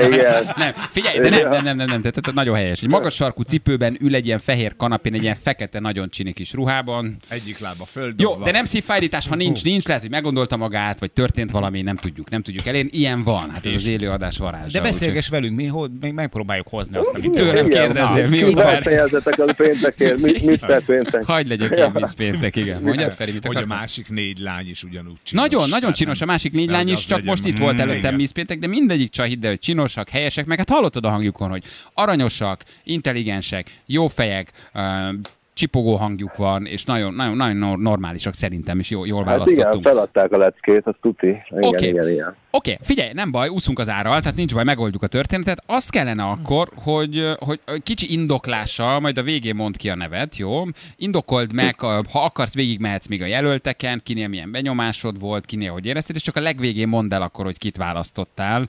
Igen. Nem, figyelj, de nem, tehát nagyon helyes. Egy magas sarkú cipőben ül egy ilyen fehér kanapén, egy ilyen fekete, nagyon csini kis ruhában. Egyik lába földobva. Jó, de nem szívfájdítás, ha nincs, lehet, hogy meggondolta magát, vagy történt valami, nem tudjuk elérni. Ilyen van, hát ez az élőadás varázsa. De beszélgess velünk, mi megpróbáljuk hozni azt, amit tőlem kérdezzél, mi után. Fejezetek az péntekért, Mr. Péntek. Hagyj legyek én, Mr. Péntek, igen. Mondjad, Feri, mit akarsz? Hogy a másik négy lány is ugyanúgy csinos. Nagyon csinos a másik négy lány is, csak most itt volt előttem Mr. Péntek, de mindegyik csaj, hidd el, hogy csinosak, helyesek, meg hát hallottad a hangjukon, hogy aranyosak, intelligensek, jófejek, csipogó hangjuk van, és nagyon normálisak szerintem, és jól választottunk. Hát igen, feladták a leckét, az tuti. Oké, figyelj, nem baj, úszunk az árral, tehát nincs baj, megoldjuk a történetet. Azt kellene akkor, hogy kicsi indoklással, majd a végén mondd ki a nevet, jó? Indokold meg, ha akarsz, végigmehetsz még a jelölteken, kinél milyen benyomásod volt, kinél hogy érezted, és csak a legvégén mondd el akkor, hogy kit választottál.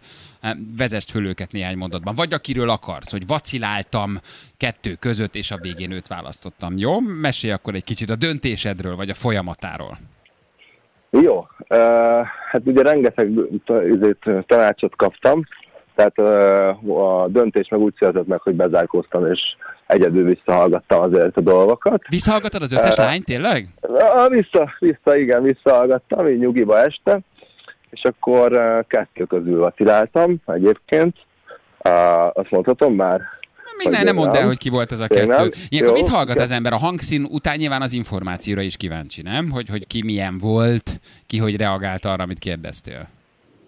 Vezest föl őket néhány mondatban. Vagy akiről akarsz, hogy vaciláltam kettő között, és a végén őt választottam. Jó? Mesélj akkor egy kicsit a döntésedről, vagy a folyamatáról. Jó. Hát ugye rengeteg tanácsot kaptam, tehát a döntés meg úgy született meg, hogy bezárkóztam, és egyedül visszahallgattam azért a dolgokat. Visszahallgattad az összes lányt, tényleg? Igen, visszahallgattam, így nyugiba este, és akkor kettő közül vaciláltam egyébként. Azt mondhatom már? Nem mondd el, hogy ki volt ez a kettő. Ilyenkor mit hallgat az ember? A hangszín után nyilván az információra is kíváncsi, nem? Hogy ki milyen volt, ki hogy reagált arra, amit kérdeztél.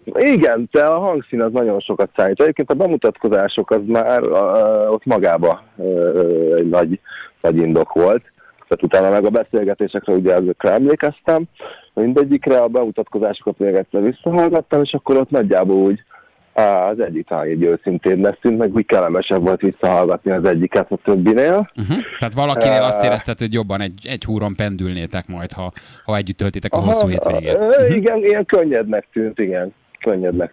Igen, de a hangszín az nagyon sokat számít. Egyébként a bemutatkozások az már ott magába egy nagy indok volt. Tehát utána meg a beszélgetésekre ugye ezekre emlékeztem. Mindegyikre a bemutatkozásokat még egyszer visszahallgattam, és akkor ott nagyjából úgy az egyik talán így őszinténnek szűnt, meg úgy kellemesebb volt visszahallgatni az egyiket a többinél. Tehát valakinél azt érezted, hogy jobban egy húron pendülnétek majd, ha együtt töltitek a hosszú hétvégét. Igen, ilyen könnyednek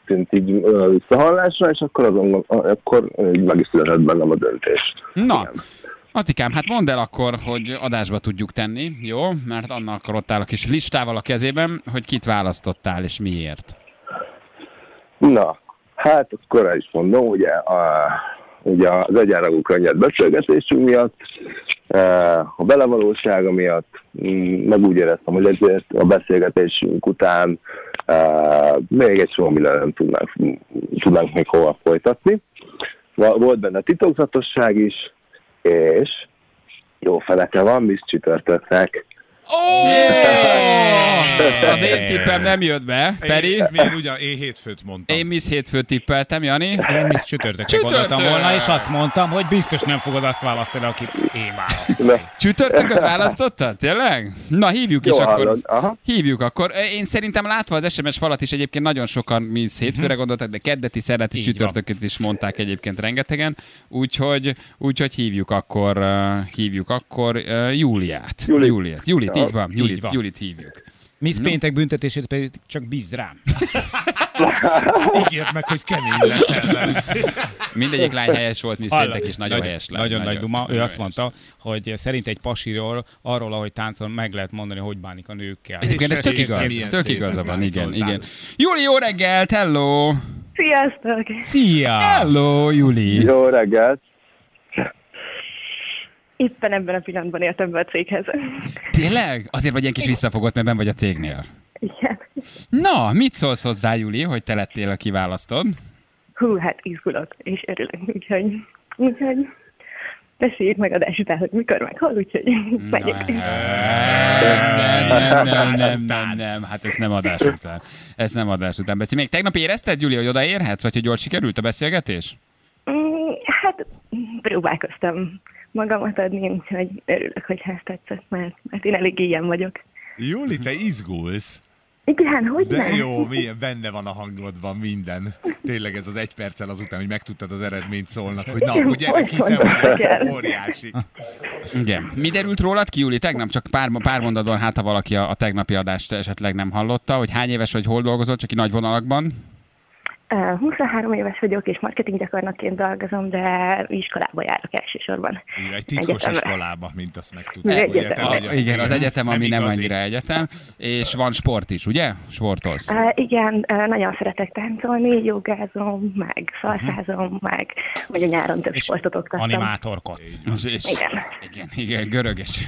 tűnt, így visszahallásra, és akkor meg is született bennem a döntés. Na. Igen. Attikám, hát mondd el akkor, hogy adásba tudjuk tenni, jó? Mert annak akarottál a kis listával a kezében, hogy kit választottál és miért. Na, hát akkor el is mondom, ugye az egyenragú könnyed beszélgetésünk miatt, a belevalósága miatt, meg úgy éreztem, hogy ezért a beszélgetésünk után még egy csomó minden nem tudnánk még hova folytatni. Volt benne titokzatosság is, és jó feleke van, Miss Csütörtöknek. Az én tippem nem jött be, Feri. Én hétfőt mondtam. Én Miss hétfőt tippeltem, Jani. Én Miss Csütörtöknek gondoltam volna, és azt mondtam, hogy biztos nem fogod azt választani, akit én választottam. Csütörtököt választottad? Tényleg? Na, hívjuk is akkor. Hívjuk akkor. Én szerintem látva az SMS falat is egyébként nagyon sokan Miss hétfőre gondoltak, de keddeti, szerdát és csütörtököt is mondták egyébként rengetegen. Úgyhogy hívjuk akkor Júliát. Júliát. Így van, Julit hívjuk. Miss Péntek büntetését pedig csak bízd rám. Ígérd meg, hogy kemény lesz ellen. Mindegyik lány helyes volt, Miss Péntek is nagyon helyes lány. Nagyon nagy duma. Ő azt mondta, hogy szerint egy pasiról arról, ahogy táncol, meg lehet mondani, hogy bánik a nőkkel. Egyébként ez tök igaza van, igen. Júli, jó reggelt, hello! Sziasztok! Szia! Hello, Júli! Jó reggelt! Éppen ebben a pillanatban értem be a céghez. Tényleg? Azért vagy ilyen kis visszafogott, mert benn vagy a cégnél. Igen. Na, mit szólsz hozzá, Juli, hogy te lettél a kiválasztod? Hú, hát izgulok, és örülök, úgyhogy beszéljük meg adás után, hogy mikor meghal, úgyhogy megyek. Nem, hát ez nem adás után. Beszélj. Még tegnap érezted, Juli, hogy odaérhetsz, vagy hogy jól sikerült a beszélgetés? Hát próbálkoztam. magamat adni, úgyhogy örülök, hogy ezt tetszett, mert én elég ilyen vagyok. Júli, te izgulsz? Igen, hogy de nem? Jó, milyen benne van a hangodban minden. Tényleg ez az egy perccel azután, hogy megtudtad az eredményt, szólnak, hogy na, hogy gyerek, itt van, óriási. Igen. Mi derült rólad ki, Júli? Tegnap csak pár mondatban, hát ha valaki a tegnapi adást esetleg nem hallotta, hogy hány éves vagy, hol dolgozol, csak így nagy vonalakban? 23 éves vagyok, és marketing gyakornokként dolgozom, de iskolába járok elsősorban. Igen, egy titkos iskolába, mint azt megtudtuk. Igen, az egyetem, ami nem annyira egyetem, és van sport is, ugye? Sportolsz. Igen, nagyon szeretek táncolni, jogázom, meg szalszázom, meg vagy a nyáron több és sportot oktattam. Animátorkodsz. Igen, görög és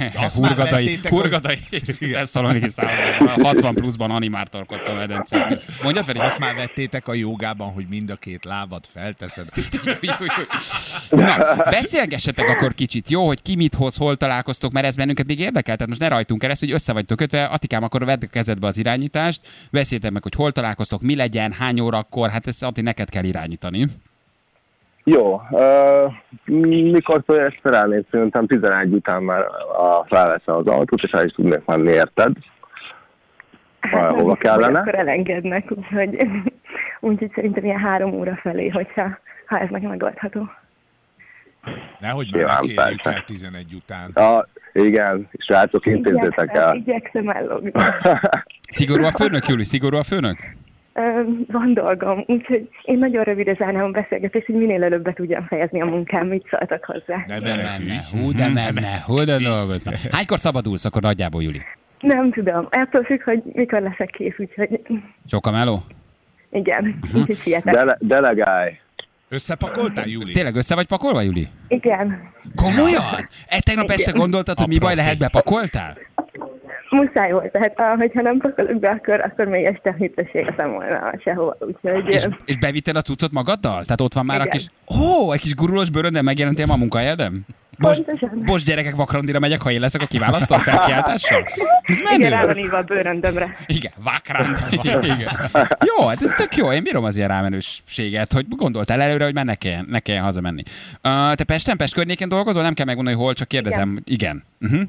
hurgadai és tesszalonikisztában 60 pluszban animátorkodsz a medencében. Mondjad, Feri, azt már vettétek a jogát, hogy mind a két lábad felteszed. Na, beszélgessetek akkor kicsit, jó, hogy ki mit hoz, hol találkoztok, mert ez bennünket még érdekel, tehát most ne rajtunk keresztül, hogy össze vagytok kötve. Attikám, akkor vedd kezedbe az irányítást, beszéltek meg, hogy hol találkoztok, mi legyen, hány órakor, hát ezt Atti, neked kell irányítani. Jó, mikor felálnék, szerintem 11 után már felveszem az autót, és el is tudnék menni, érted? Hát hova kellene. Akkor elengednek, úgyhogy szerintem ilyen 3 óra felé, hogyha ez meg megoldható. Nehogy már kérjük el 11 után. Igen, srácok, intézzétek el. Igyekszem ellogni. Szigorú a főnök, Júli? Szigorú a főnök? Van dolgom, úgyhogy én nagyon rövidre zárnám a beszélgetést, hogy minél előbb be tudjam fejezni a munkám, mit szóltak hozzá. De menne, dolgoztam. Hánykor szabadulsz akkor nagyjából, Júli? Nem tudom. Attól függ, hogy mikor leszek kész, úgyhogy... Sok a meló? Igen. Delegálj! Összepakoltál, Júli? Tényleg össze vagy pakolva, Júli? Igen. Komolyan? Tegnap este gondoltad, hogy mi baj lehet, bepakoltál? Muszáj volt, tehát ha nem pakolok be, akkor még este hittességezem volna sehova, úgyhogy... És bevitted a cuccot magaddal? Tehát ott van már igen. A kis... Egy kis gurulós bőröndel megjelentél ma a munkahelyedem? Bocs, gyerekek, vakrandira megyek, ha én leszek a kiválasztott felkiáltással? Igen, rá van írva a bőröndömre. Igen, vakrandi. Igen. Jó, hát ez tök jó, én bírom az ilyen rámenőséget, hogy gondoltál előre, hogy már ne kelljen hazamenni. Te Pest környéken dolgozol? Nem kell megmondani, hol, csak kérdezem. Igen. Uh-huh.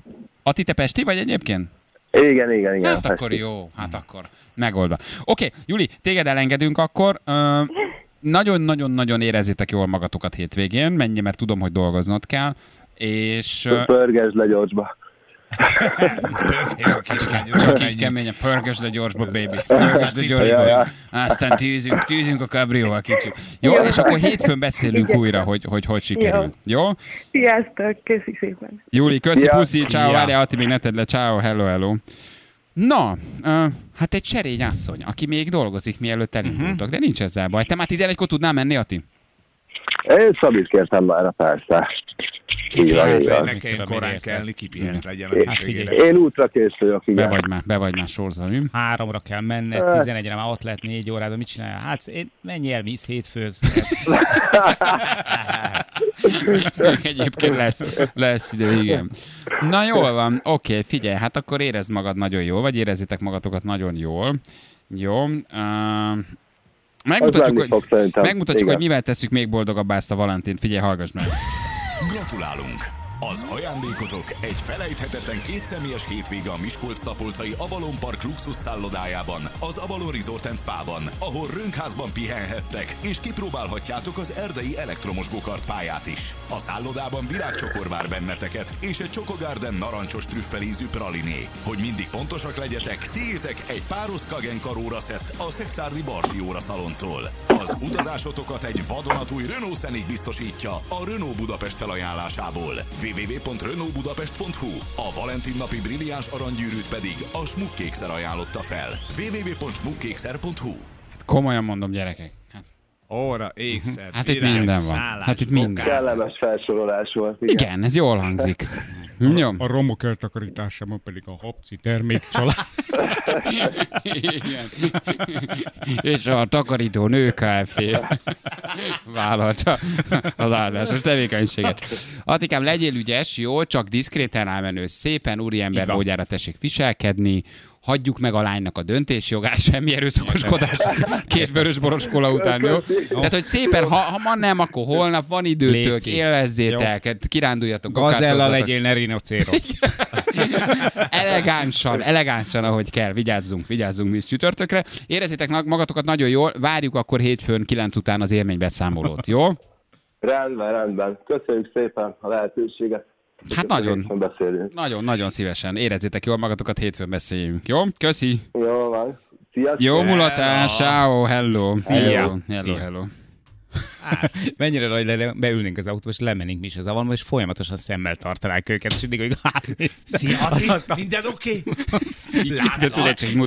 Ati, te pesti vagy egyébként? Igen. Hát akkor jó, akkor megoldva. Oké, Júli, téged elengedünk akkor. Nagyon-nagyon-nagyon érezzétek jól magatokat hétvégén, mennyi, mert tudom, hogy dolgoznod kell, és... Pörgesd le gyorsba. Csak így keményen, pörgesd le gyorsba, baby. Pörgesd le gyorsba. Aztán tűzünk a kabrióval kicsit. Jó, és akkor hétfőn beszélünk újra, hogy sikerül. Jó? Sziasztok, köszi szépen. Júli, köszi, puszi, ciao, várjál, Ati, még ne tedd le, ciao, hello. Na, hát egy serény asszony, aki még dolgozik, mielőtt elindultak, de nincs ezzel baj. Te már 11-kor tudnál menni, Ati? Én Szabit kértem már, persze. Így van. Ne kelljen korán kelni, kipihent legyen a hétvégére. Én útra készülök, igen. Be vagy már sorzalűm. 3-ra kell menned, 11-re már ott lehet 4 órád, mit csinálja? Hát menj el, visz hétfőz. Egyébként lesz idő, igen. Na jól van, oké, figyelj, hát akkor érezd magad nagyon jól, vagy érezzétek magatokat nagyon jól. Jó. Megmutatjuk, hogy mivel tesszük még boldogabbá ezt a Valentint. Figyelj, hallgass meg! Gratulálunk! Az ajándékotok egy felejthetetlen kétszemélyes hétvége a Miskolc-Tapolcai Avalon Park luxusszállodájában, az Avalon Resort & Spa-ban, ahol rönkházban pihenhettek, és kipróbálhatjátok az erdei elektromos gokart pályát is. A szállodában virágcsokor vár benneteket, és egy Chocogarden narancsos trüffelízű praliné. Hogy mindig pontosak legyetek, tiétek egy páros Kagen karóra szett a Szexárdi Barsi Óra szalontól. Az utazásotokat egy vadonatúj Renault Szenik biztosítja a Renault Budapest felajánlásából. www.renaultbudapest.hu. A Valentin napi brilliáns aranygyűrűt pedig a Smukkékszer ajánlotta fel. www.smukkékszer.hu. Hát komolyan mondom, gyerekek. Óra, ékszer, hát itt minden van. Hát itt minden. Kellemes felsorolás volt. Igen, ez jól hangzik. A romok eltakarításában pedig a hopci termékcsalád. Igen. És a takarító nő Kft. vállalta az állásos tevékenységet. Attikám, legyél ügyes, jó, csak diszkréten rámenő, szépen úriember módjára tessék viselkedni, hagyjuk meg a lánynak a döntésjogát, semmi erőszakoskodás, két vörös boros kola után, jó? Tehát, hogy szépen, ha ma nem, akkor holnap van időtök, élezzétek, kiránduljatok, kokátozzatok. Gazella legyél, ne rinocérosz. Elegánsan, elegánsan, ahogy kell. Vigyázzunk mi is csütörtökre. Érezzétek magatokat nagyon jól, várjuk akkor hétfőn 9 után az élménybeszámolót, jó? Rendben. Köszönjük szépen a lehetőséget. Hát nagyon szívesen. Érezzétek jól magatokat, hétfőn beszéljünk. Jó? Köszi! Jó van. Sziasztok! Jó mulatás! Ciao, hello! Hello. Mennyire rajta beülnénk az autóba, és lemennénk mi is az Avalonba, és folyamatosan szemmel tartanák őket, és mindig, hogy hát, minden oké?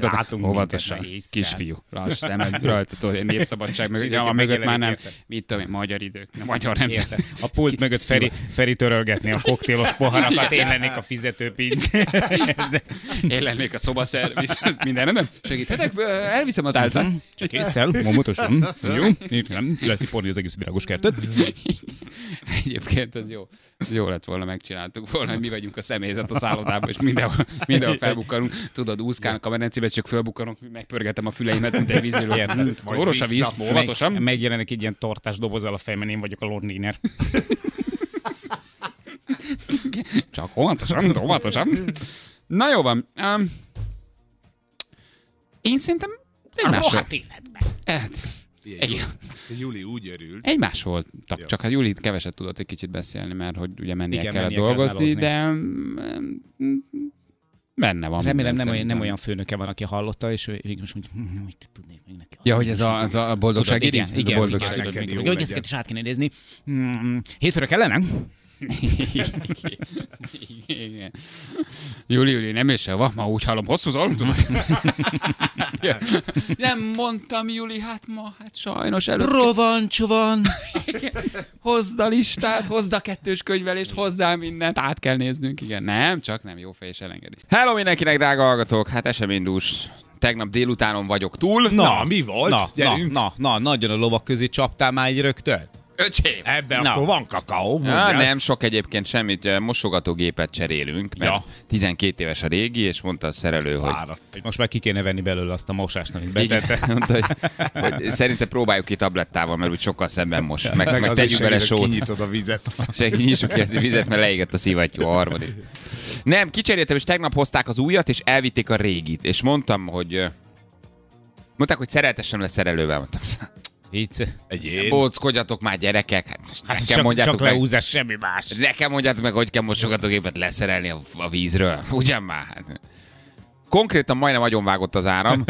Látunk óvatosan, kisfiú. Lass, szemed rajta, népszabadság mögött, a mögött már nem, mit tudom én, magyar idők, magyar nemzet. A pult mögött Feri törölgetné a koktélos poharakat, én lennék a fizetőpinc. Én lennék a szobaszerviz, minden, nem? Segíthetek? Elviszem a tálcát. Csak észszel, momotosan. Jó, nem lehet forni az egész virágos kertet. Egyébként ez jó. Jó lett volna, megcsináltuk volna, hogy mi vagyunk a személyzet a szállodában, és mindenhol felbukkanunk. Tudod, úszkálnak a medencébe, csak fölbukkanok, megpörgetem a füleimet, mint egy vízilő. Orros a víz, óvatosan. Megjelenik egy ilyen tortás dobozzal a fejmen, én vagyok a Lord Niner. Csak óvatosan. Na jó van. Én szerintem egymásra. A rohadt életben. Juli úgy örült. Egymás volt. Csak a Juli keveset tudott egy kicsit beszélni, mert hogy ugye mennie kell dolgozni, de benne van. Remélem nem olyan főnöke van, aki hallotta, és még most hogy tudnék még neki. Ja, hogy ez a boldogság irigy? Igen. Hogy ezeket is át kéne idézni. Hétfőre kellene? Igen. Júli, nem is sehova, ma úgy hallom, hosszúzol. Nem mondtam, Júli, hát sajnos előtt. Rovancs van. Hozd a listát, hozd a kettős könyvelést, hozzá mindent, át kell néznünk, igen. Nem, csak nem, jó fej is elengedi. Hello mindenkinek, drága hallgatók, hát eseménydús. Tegnap délutánon vagyok túl. Na mi volt? Nagyon a lovak közé csaptál már egy rögtön. Öcsém! Ebben akkor van kakaó. Nem sok egyébként semmit, mosogatógépet cserélünk, mert 12 éves a régi, és mondta a szerelő, fáradt, hogy... Most már ki kéne venni belőle azt a mosást, amit betette. Mondta, hogy szerintem próbáljuk ki tablettával, mert úgy sokkal szemben most. Meg tegyük bele sót. Kinyitod a vizet. Nyissuk ki a vizet, mert leégett a szivattyú a harmadik. Nem, kicseréltem, és tegnap hozták az újat, és elvitték a régit. És mondtam, hogy... Mondták, hogy szereltessem le szerelővel, mondtam. Bóckodjatok már, gyerekek! Hát most csak lehúzás, semmi más. Nekem mondjátok meg, hogy kell mosogatógépet leszerelni a vízről. Ugyan már? Konkrétan majdnem agyonvágott az áram.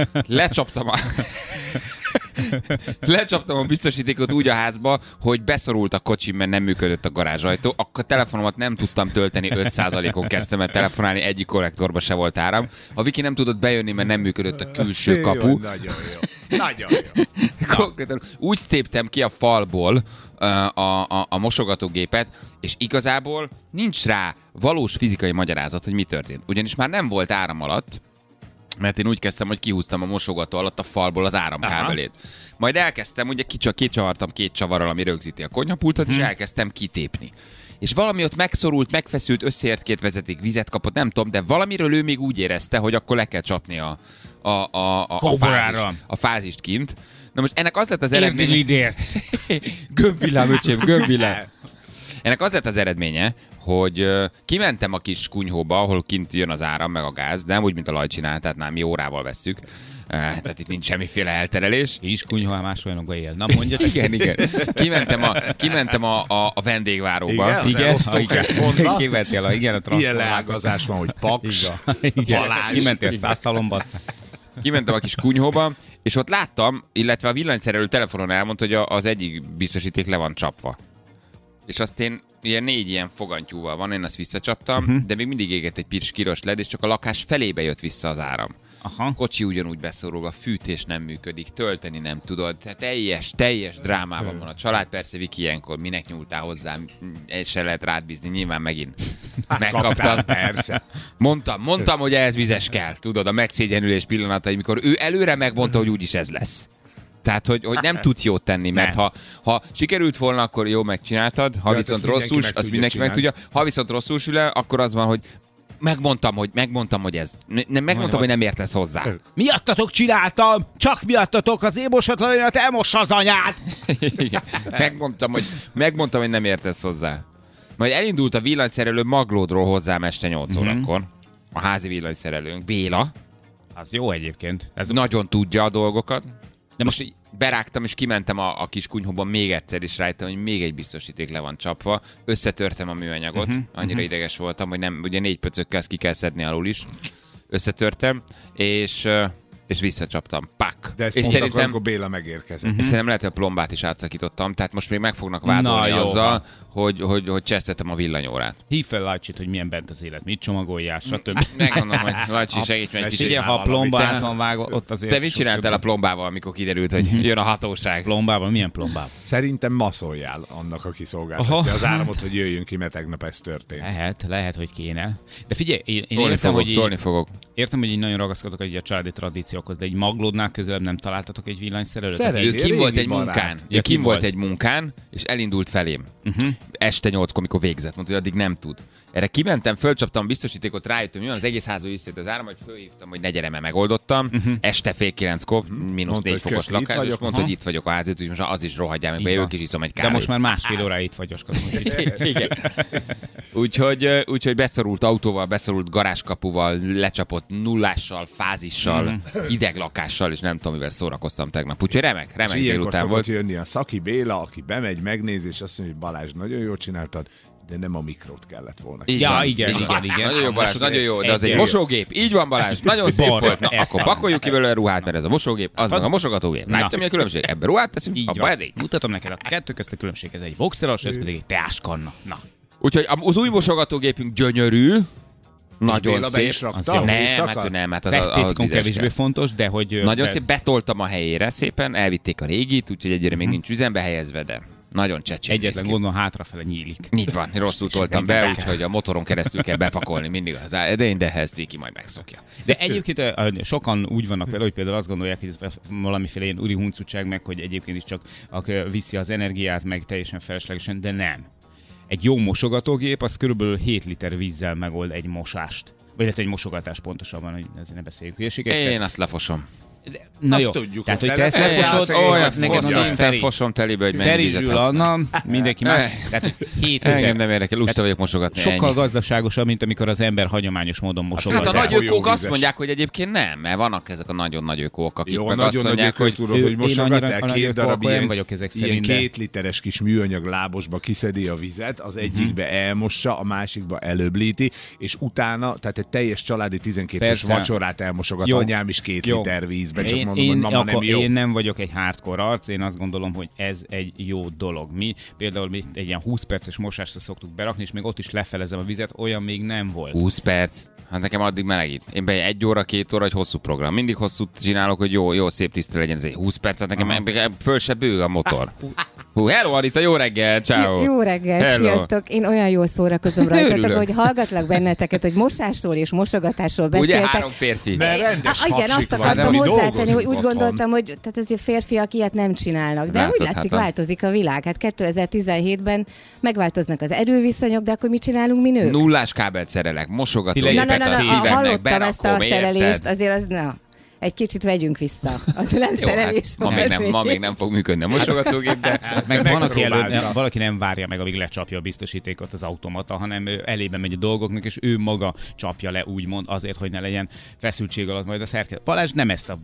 Lecsaptam a biztosítékot úgy a házba, hogy beszorult a kocsim, mert nem működött a garázsajtó. A telefonomat nem tudtam tölteni, 5%-on kezdtem el telefonálni, egyik konnektorba se volt áram. A Viki nem tudott bejönni, mert nem működött a külső kapu. Jó, nagyon jó. Konkrétan úgy téptem ki a falból a mosogatógépet, és igazából nincs rá valós fizikai magyarázat, hogy mi történt. Ugyanis már nem volt áram alatt, mert én úgy kezdtem, hogy kihúztam a mosogató alatt a falból az áramkábelét. Majd elkezdtem, ugye kicsavartam két csavarral, ami rögzíti a konyhapultot, és elkezdtem kitépni. És valami ott megszorult, megfeszült, összeért két vezeték, vizet kapott, nem tudom, de valamiről ő még úgy érezte, hogy akkor le kell csapni a fázist kint. Na most ennek az lett az eredménye... Gömbvillám, öcsém, gömbvillám. Ennek az lett az eredménye, hogy kimentem a kis kunyhóba, ahol kint jön az áram, meg a gáz, de nem úgy, mint a Lajcsinál, tehát már mi órával vesszük. Tehát itt nincs semmiféle elterelés. Kis kunyhóval más olyanokban él. Na mondja. Igen. Kimentem a vendégváróba. Igen, kimentél a transzformágazás van, hogy paks, valás. Kimentél Szászalombat. Kimentem a kis kunyhóba, és ott láttam, illetve a villanyszerelő telefonon elmondta, hogy az egyik biztosíték le van csapva. És azt én ilyen 4 ilyen fogantyúval van, én azt visszacsaptam, de még mindig égett egy piros led, és csak a lakás felébe jött vissza az áram. Aha. Kocsi ugyanúgy beszorul, a fűtés nem működik, tölteni nem tudod. Tehát teljes drámában van a család. Persze, Viki, ilyenkor minek nyúltál hozzám, egy se lehet rád bízni, nyilván megint megkaptam. Persze. Mondtam, hogy ehhez vizes kell. Tudod, a megszégyenülés pillanatai, mikor ő előre megmondta, hogy úgyis ez lesz. Tehát, hogy nem tudsz jót tenni, mert ha sikerült volna, akkor jó, megcsináltad, ha viszont rosszul, azt mindenki meg tudja. Ha viszont rosszul sül el, akkor az van, hogy Megmondtam, hogy ez. Megmondtam, hogy nem értesz hozzá. Miattatok csináltam! Csak miattatok az émosatlanat, elmoss az anyád! Megmondtam, hogy nem értesz hozzá. Majd elindult a villanyszerelő Maglódról hozzám este 8 órakor. A házi villanyszerelőnk, Béla. Az jó egyébként. Ez nagyon tudja a dolgokat. De most így berágtam, és kimentem a kis kunyhóban még egyszer, és rájöttem, hogy még egy biztosíték le van csapva. Összetörtem a műanyagot. Annyira ideges voltam, hogy nem, ugye 4 pöcökkel ezt ki kell szedni alul is. Összetörtem, és visszacsaptam. Pak! De ezt és pont akkor, amikor Béla megérkezett. Szerintem lehet, hogy a plombát is átszakítottam, tehát most még meg fognak vádolni azzal, hogy csesztettem a villanyórát. Hív fel Lajcsit, hogy milyen bent az élet, mit csomagoljál, stb. Megmondom, hogy Lajcsi segít meg kicsit. Igen, ha a plombát van vágva, ott azért... Te mit csináltál a plombával, amikor kiderült, hogy jön a hatóság? Plombával? Milyen plombával? Szerintem maszoljál annak, aki szolgáltatja az áramot, hogy jöjjön ki, mert tegnap ez történt. Lehet, hogy kéne. De figyelj, én szólni fogok. Értem, hogy így nagyon ragaszkodok egy a családi tradíciókhoz, de egy Maglódnál közelebb nem találtatok egy villanyszerelőt. Ő kim volt egy munkán, és elindult felém. Este 8-kor, mikor végzett, mondta, hogy addig nem tud. Erre kimentem, fölcsaptam biztosítékot, rájöttem, hogy az egész házba visszajött az áram, hogy fölhívtam, hogy ne gyere, mert megoldottam. Este fél 9-kor, -4 fokos lakás, és mondta, hogy itt vagyok a házit, úgyhogy most az is rohadjál meg, ők is iszom egy kávét. De most már másfél óráig itt fagyoskodom. Úgyhogy beszorult autóval, beszorult garázskapuval, lecsapott nullással, fázissal, ideg lakással, és nem tudom, mivel szórakoztam tegnap. Úgyhogy remek délután volt. Jönni a Szaki Béla, aki bemegy, megnézi, és azt mondja, hogy Balázs, nagyon jól csináltad, de nem a mikrot kellett volna. Igen. Nagyon jó, Balázs, nagyon jó, de az egy mosógép. Így van, Balázs, nagyon szép volt. Na, akkor pakoljuk ki belőle a ruhát, mert ez a mosógép, az meg a mosogatógép. Látja, mi a különbség? Ebben ruhát teszünk, abban eddig. Mutatom neked a kettő közt a különbség, ez egy boxeros, ez pedig egy teáskanna. Na. Úgyhogy az új mosogatógépünk gyönyörű, nagyon szép. Nem, hát az kevésbé fontos, de hogy... Nagyon szép, betoltam a helyére szépen, elvitték a régit, úgyhogy egyre még nincs üzembe helyezve, de... Nagyon csecsén. Egyetlen gondon hátrafele nyílik. Így van, rosszul toltam be, úgyhogy a motoron keresztül kell befakolni mindig az edény, de ezt ki majd megszokja. De egyébként sokan úgy vannak vele, hogy például azt gondolják, hogy ez valamiféle ilyen uri huncutság meg, hogy egyébként is csak viszi az energiát, meg teljesen feleslegesen, de nem. Egy jó mosogatógép az körülbelül 7 liter vízzel megold egy mosást. Vagy lehet egy mosogatás pontosabban, hogy ezért ne beszéljük hülyeséget. Én azt lefosom. Na azt jó, tudjuk, tehát hogy te ezt lefosod, olyan szinten fosom telibe, hogy mennyi vizet használ. Mindenki más. Tehát, engem nem érdekel, lusta vagyok mosogatni. Sokkal gazdaságosabb, mint amikor az ember hagyományos módon mosogat. Hát a nagy ökók azt mondják, hogy egyébként nem, mert vannak ezek a nagyon nagy ökók, akik meg azt mondják, hogy tudod, hogy mosogat el két darab ilyen 2 literes kis műanyag lábosba kiszedi a vizet, az egyikbe elmossa, a másikba előblíti, és utána, tehát egy teljes családi 12-es vacsorát elmosogat, anyám is 2 liter víz. Csak mondom, nem jó. Én nem vagyok egy hardcore arc, én azt gondolom, hogy ez egy jó dolog. Például mi egy ilyen 20 perces mosásra szoktuk berakni, és még ott is lefelezem a vizet, olyan még nem volt. 20 perc? Hát nekem addig melegít. Én be 1 óra, 2 óra, egy hosszú program. Mindig hosszút csinálok, hogy jó szép tiszta legyen ez egy 20 perc, hát nekem föl se bőg a motor. Hello, Anita, jó reggel, ciao. Jó reggel, sziasztok. Én olyan jól szórakozom rajtatok, hogy hallgatlak benneteket, hogy mosásról és mosogatásról beszéltek. Ugye 3 férfi. De rendes hapsik igen, azt akartam hozzátenni, hogy úgy gondoltam, hogy tehát azért férfiak ilyet nem csinálnak. De úgy látszik, változik a világ. Hát 2017-ben megváltoznak az erőviszonyok, de akkor mit csinálunk mi nők? Nullás kábelt szerelek, mosogatógépet a szívemnek, berakom, érted? Egy kicsit vegyünk vissza. Az nem szerelés. Hát, ma még nem fog működni a mosogatógép, de meg valaki nem várja meg, amíg lecsapja a biztosítékot az automata, hanem ő elébe megy a dolgoknak, és ő maga csapja le, úgymond, azért, hogy ne legyen feszültség alatt majd a szerkezet. Balázs nem ezt a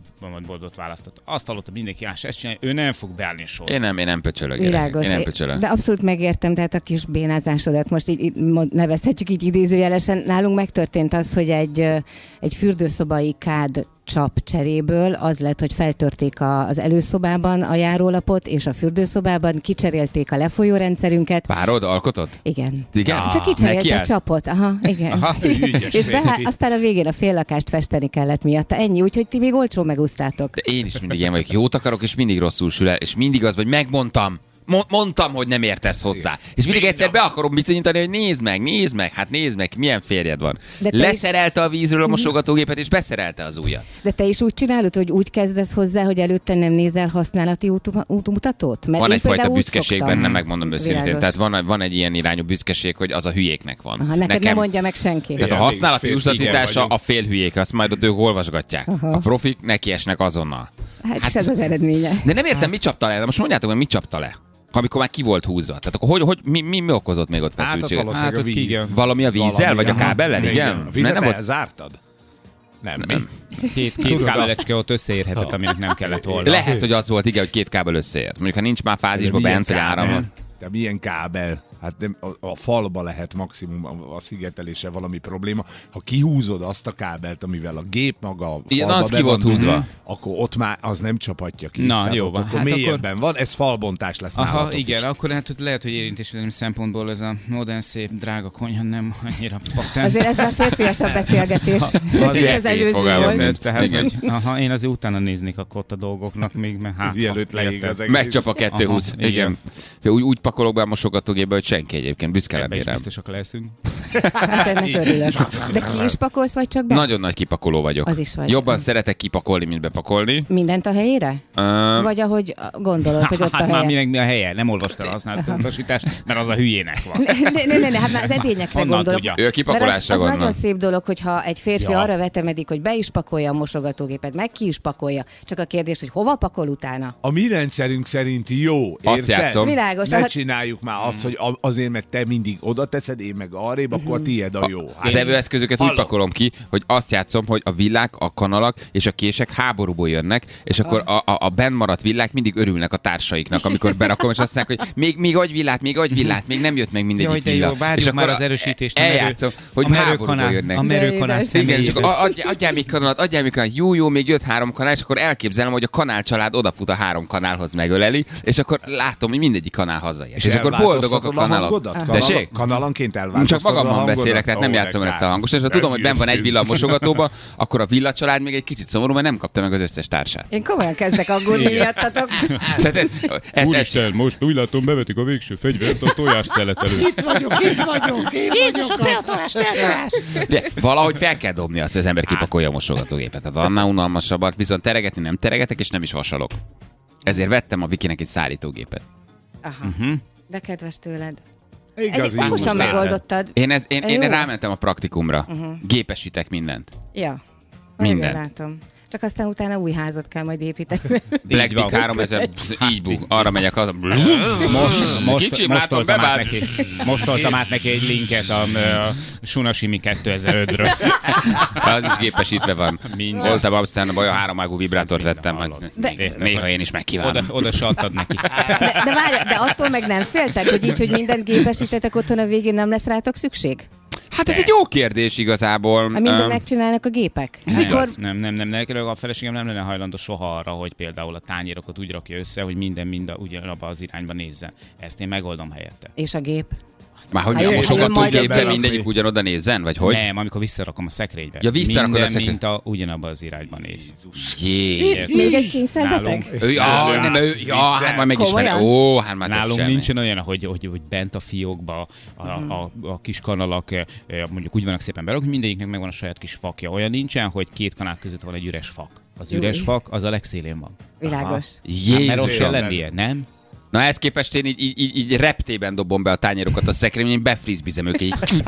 boldot választott. Azt hallotta, mindenki más ezt csinálja, ő nem fog beállni sor. Én nem pöcsölök. Világos. Én nem pöcsölök. De abszolút megértem, tehát a kis bénázásodat most így nevezhetjük így idézőjelesen. Nálunk megtörtént az, hogy egy fürdőszobai kád csap cseréből az lett, hogy feltörték az előszobában a járólapot, és a fürdőszobában kicserélték a lefolyórendszerünket. Párod alkotott? Igen. Csak kicserélt a csapot. Aha, igen. És aztán a végén a fél lakást festeni kellett miatta. Ennyi, úgyhogy ti még olcsó megúsztátok. De én is mindig ilyen vagyok. Jót akarok, és mindig rosszul sül el, és mindig az, hogy megmondtam. Mondtam, hogy nem értesz hozzá. Igen. És mindig egyszer be akarom bizonyítani, hogy nézd meg, hát nézd meg, milyen férjed van. Leszerelte a vízről a mosogatógépet, és beszerelte az ujjat. De te is úgy csinálod, hogy úgy kezdesz hozzá, hogy előtte nem nézel használati útmutatót? Mert van egyfajta büszkeség benne, megmondom őszintén. Tehát van egy ilyen irányú büszkeség, hogy az a hülyéknek van. Aha, neked nem mondja meg senki. Tehát a használati útmutatása a félhülyék, azt majd ott ők olvasgatják. Aha. A profik nekiesnek azonnal. Hát ez az eredménye. De nem értem, mit csapta le. Most mondjátok, hogy mit csapta le. Amikor már ki volt húzva. Tehát akkor mi okozott még ott feszültséget? Hát a víz. Valami a vízzel, vagy a kábellel, igen? A vizet elzártad? Nem. Két kábelecske ott összeérhetett, aminek nem kellett volna. Lehet, hogy az volt, igen, hogy két kábel összeért. Mondjuk, ha nincs már fázisban bent, vagy áramon. De milyen kábel? Hát nem, a falba lehet maximum a szigetelése valami probléma. Ha kihúzod azt a kábelt, amivel a gép maga a falba az ki volt húzva, akkor ott már az nem csaphatja ki. Na, tehát jó van. Akkor hát mélyebben akkor... van, ez falbontás lesz nálatok. Igen, is. Akkor hát, lehet, hogy érintésvédelmi szempontból ez a modern szép drága konyha nem annyira patent. Azért ez már férfiasabb beszélgetés. Az előző volt. Aha, én azért utána néznék akkor ott a dolgoknak, még hát... Megcsap a 220. Igen. Úgy pakolok be a mosogatógépbe, hogy senki egyébként, büszke legyél rám. Biztosak leszünk. Hát ennek örülök. De ki is pakolsz, vagy csak be? Nagyon nagy kipakoló vagyok. Az is vagy. Jobban szeretek kipakolni, mint bepakolni. Mindent a helyére? Vagy ahogy gondolod, hogy ott a helye. Hát már minek mi a helye? Nem olvastál a használat utasítást, mert az a hülyének van. Ne, hát már az edényekre gondolok. Ő a kipakolásra gondol. Az nagyon szép dolog, hogyha egy férfi arra vetemedik, hogy be is pakolja a mosogatógépet, meg ki is pakolja. Csak a kérdés, hogy hova pakol utána. A mi rendszerünk szerint jó. Világos. Ne csináljuk már azt, hogy azért, mert te mindig oda teszed, én meg arrébb, akkor a tiéd a jó. Az evőeszközöket úgy pakolom ki, hogy azt játszom, hogy a villák, a kanalak és a kések háborúból jönnek, és akkor a benn maradt villák mindig örülnek a társaiknak, amikor berakom, és azt mondják, hogy még agyvillát, még nem jött meg mindegyik villa. És akkor már az erősítést eljátszom, hogy háborúból jönnek. A merőkanál személyéről. Adjál még kanalat, jó, még jött 3 kanál, és akkor elképzelem, hogy a kanál család odafut a 3 kanálhoz, megöleli, és akkor látom, hogy mindegyik kanál hazaér. És akkor boldogok a kanalanként elváltoztatod. Csak magamban beszélek, tehát nem játszom el ezt a hangost, és ha tudom, hogy benn van egy villa a mosogatóba, akkor a villa család még egy kicsit szomorú, mert nem kapta meg az összes társát. Én komolyan kezdek aggódni miattatok. Úristen, most úgy látom, bevetik a végső fegyvert a tojásszeletelő. Itt vagyok. Jézus, a tojás. De valahogy fel kell dobni azt, hogy az ember kipakolja a mosogatógépet. Tehát annál unalmasabbat, viszont teregetni nem teregetek, és nem is vasalok. Ezért vettem a Vikinek egy szállítógépet. Aha. De kedves tőled. Egyébként okosan megoldottad. Én rámentem a praktikumra. Gépesítek mindent. Ja, mindent. Látom. Csak aztán utána új házat kell majd építeni. Black Dick 3000, így bú, arra megyek haza. Most toltam át neki egy linket a Sunashimi 2005-ről. Az is gépesítve van. Voltam aztán a baj, a 3 ágú vibrátort vettem. Néha én is megkívánom. Oda sattad neki. De attól meg nem féltek, hogy így, hogy mindent gépesítetek otthon, a végén nem lesz rátok szükség? Hát ez egy jó kérdés igazából. Mindent megcsinálnak a gépek. Nem. A feleségem nem lenne hajlandó soha arra, hogy például a tányérokat úgy rakja össze, hogy minden ugyanabba az irányba nézzen. Ezt én megoldom helyette. És a gép? Már hogy a mosogatógépben mindegyik ugyanoda nézzen, vagy hogy? Nem, amikor visszarakom a szekrénybe. Ja, visszarakod a szekrénybe. Mint ugyanabba az irányba néz. Jézus. Még egy kényszerbeteg? Hát már megismerem. Nálunk nincsen olyan, hogy bent a fiókba a kis kanalak mondjuk úgy vannak szépen berakva, hogy mindegyiknek megvan a saját kis fakja. Olyan nincsen, hogy két kanál között van egy üres fak. Az üres fak, az a legszélén van. Világos. Jézus. Nem? Na, ezt képest én így reptében dobom be a tányérokat a szekrénybe, én befrizbizem őket így.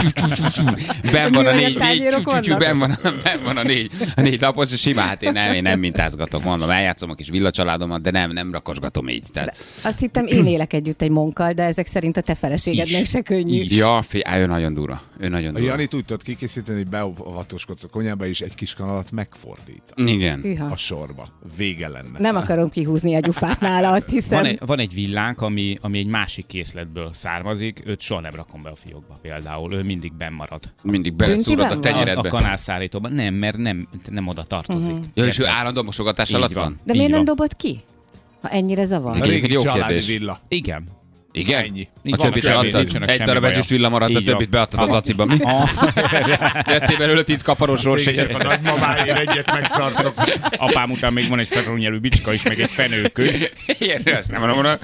Benn van a 4, benn van a négy lapos, és simán, hát én nem mintázgatok, mondom, eljátszom a kis villacsaládomat, de nem rakosgatom így. Tehát... Azt hittem, én élek együtt egy munkkal, de ezek szerint a te feleségednek se könnyű. Ja, ő nagyon dura. A Janit úgy tudod kikészíteni, hogy beavatoskodsz a konyhába, és egy kis kanalat megfordítasz. Igen. A sorba. Vége lenne. Nem akarom kihúzni a gyufát nála, azt hiszem. Van egy villánk, ami egy másik készletből származik, őt soha nem rakom be a fiókba például, ő mindig benn marad. Mindig beleszúrod a tenyeredbe. A kanálszállítóban. Nem, mert nem oda tartozik. Ja, és ő állandó mosogatás alatt van? De miért nem dobod ki? Ha ennyire zavar. Régi családi villa. Igen. Igen? Ennyi. A többit eladtad? Egy darab ezüst villamarat, a többit beadtad az aciba. Mi? Jöttél belőle 10 kaparós rózsegyet. A nagymamáért egyet megtartok. Apám után még van egy szaronjelű bicska is, meg egy fenőkönyv. Érde, azt nem mondom.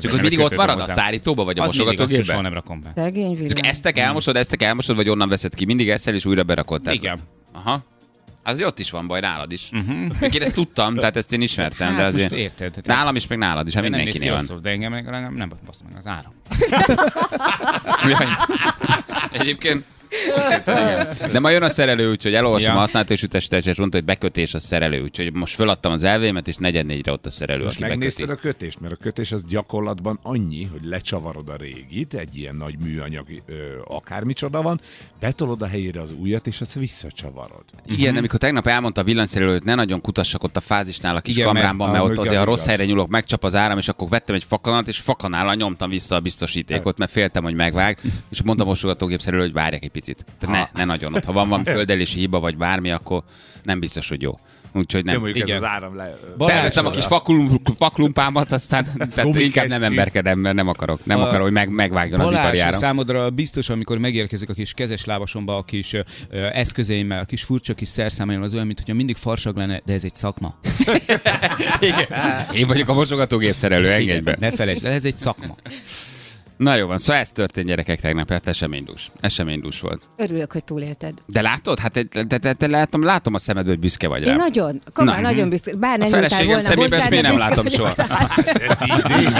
Csak az mindig ott marad a szárítóba, vagy a mosogatógépben? Soha nem rakom be. Szegény világ. Csak eztek elmosod, vagy onnan veszed ki. Mindig eszel és újra berakod. Igen. Aha. Azért ott is van baj, nálad is. Én ezt tudtam, tehát ezt én ismertem, de azért érted, nálam is, meg nálad is, hát mindenkinél van. Szor, de engem nem basz meg az áram. Egyébként... De ma jön a szerelő, úgyhogy elolvasom a használatos ütestecset, mondta, hogy bekötés a szerelő, úgyhogy most föladtam az elvémet, és 4-4-re ott a szerelő, aki beköti. Megnézted a kötést, mert a kötés az gyakorlatban annyi, hogy lecsavarod a régit, egy ilyen nagy műanyag akármicsoda van, betolod a helyére az újat, és azt visszacsavarod. Igen, amikor tegnap elmondta a villanyszerelő, hogy ne nagyon kutassak ott a fázisnál a kis kamrámban, mert ott azért a rossz helyre nyúlok, megcsap az áram, és akkor vettem egy fakanalat, és fakanállal nyomtam vissza a biztosítékot, mert féltem, hogy megvág, és mondtam a mosogatógépszerelő, hogy várjak egy picit. Ne nagyon ott. Ha van földelési hiba, vagy bármi, akkor nem biztos, hogy jó. Úgyhogy nem. Igen. Ez az áram le... Felveszem a kis faklumpámat, aztán inkább nem emberkedem, mert nem akarok. Nem akarok, hogy megvágjon az ipari áram. Számodra biztos, amikor megérkezik a kis kezes lábasomba, a kis eszközeimmel, a kis furcsa kis szerszámaim, az olyan, mintha mindig farsag lenne, de ez egy szakma. Igen. Én vagyok a mosogatógépszerelő, engedj be. Ne felejtsd, ez egy szakma. Na jó van, szóval ez történt, gyerekek, tegnap, hát eseménydús volt. Örülök, hogy túlélted. De látod? Hát te látom a szemedből, hogy büszke vagy rá. Én nagyon, komolyan nagyon büszke. Bár nem jutál volna hozzád, de büszke nem látom soha.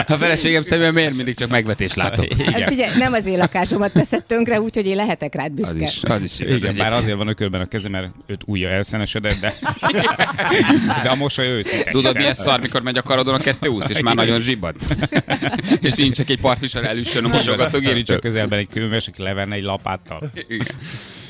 A feleségem szemében miért mindig csak megvetés látom? Hát figyelj, nem az én lakásomat teszed tönkre, úgyhogy én lehetek rád büszke. Az is igen, bár azért van ökölben a kezem, mert 5 ujja elszenesedett, de a mosoly őszinte. Tudod, milyen szar, mikor megy a karodon a 220, és már nagyon zsibbad. És nincs csak egy partvisor előtt. Sőn a mosogatógép, csak közelben egy könyves, aki leverne egy lapáttal.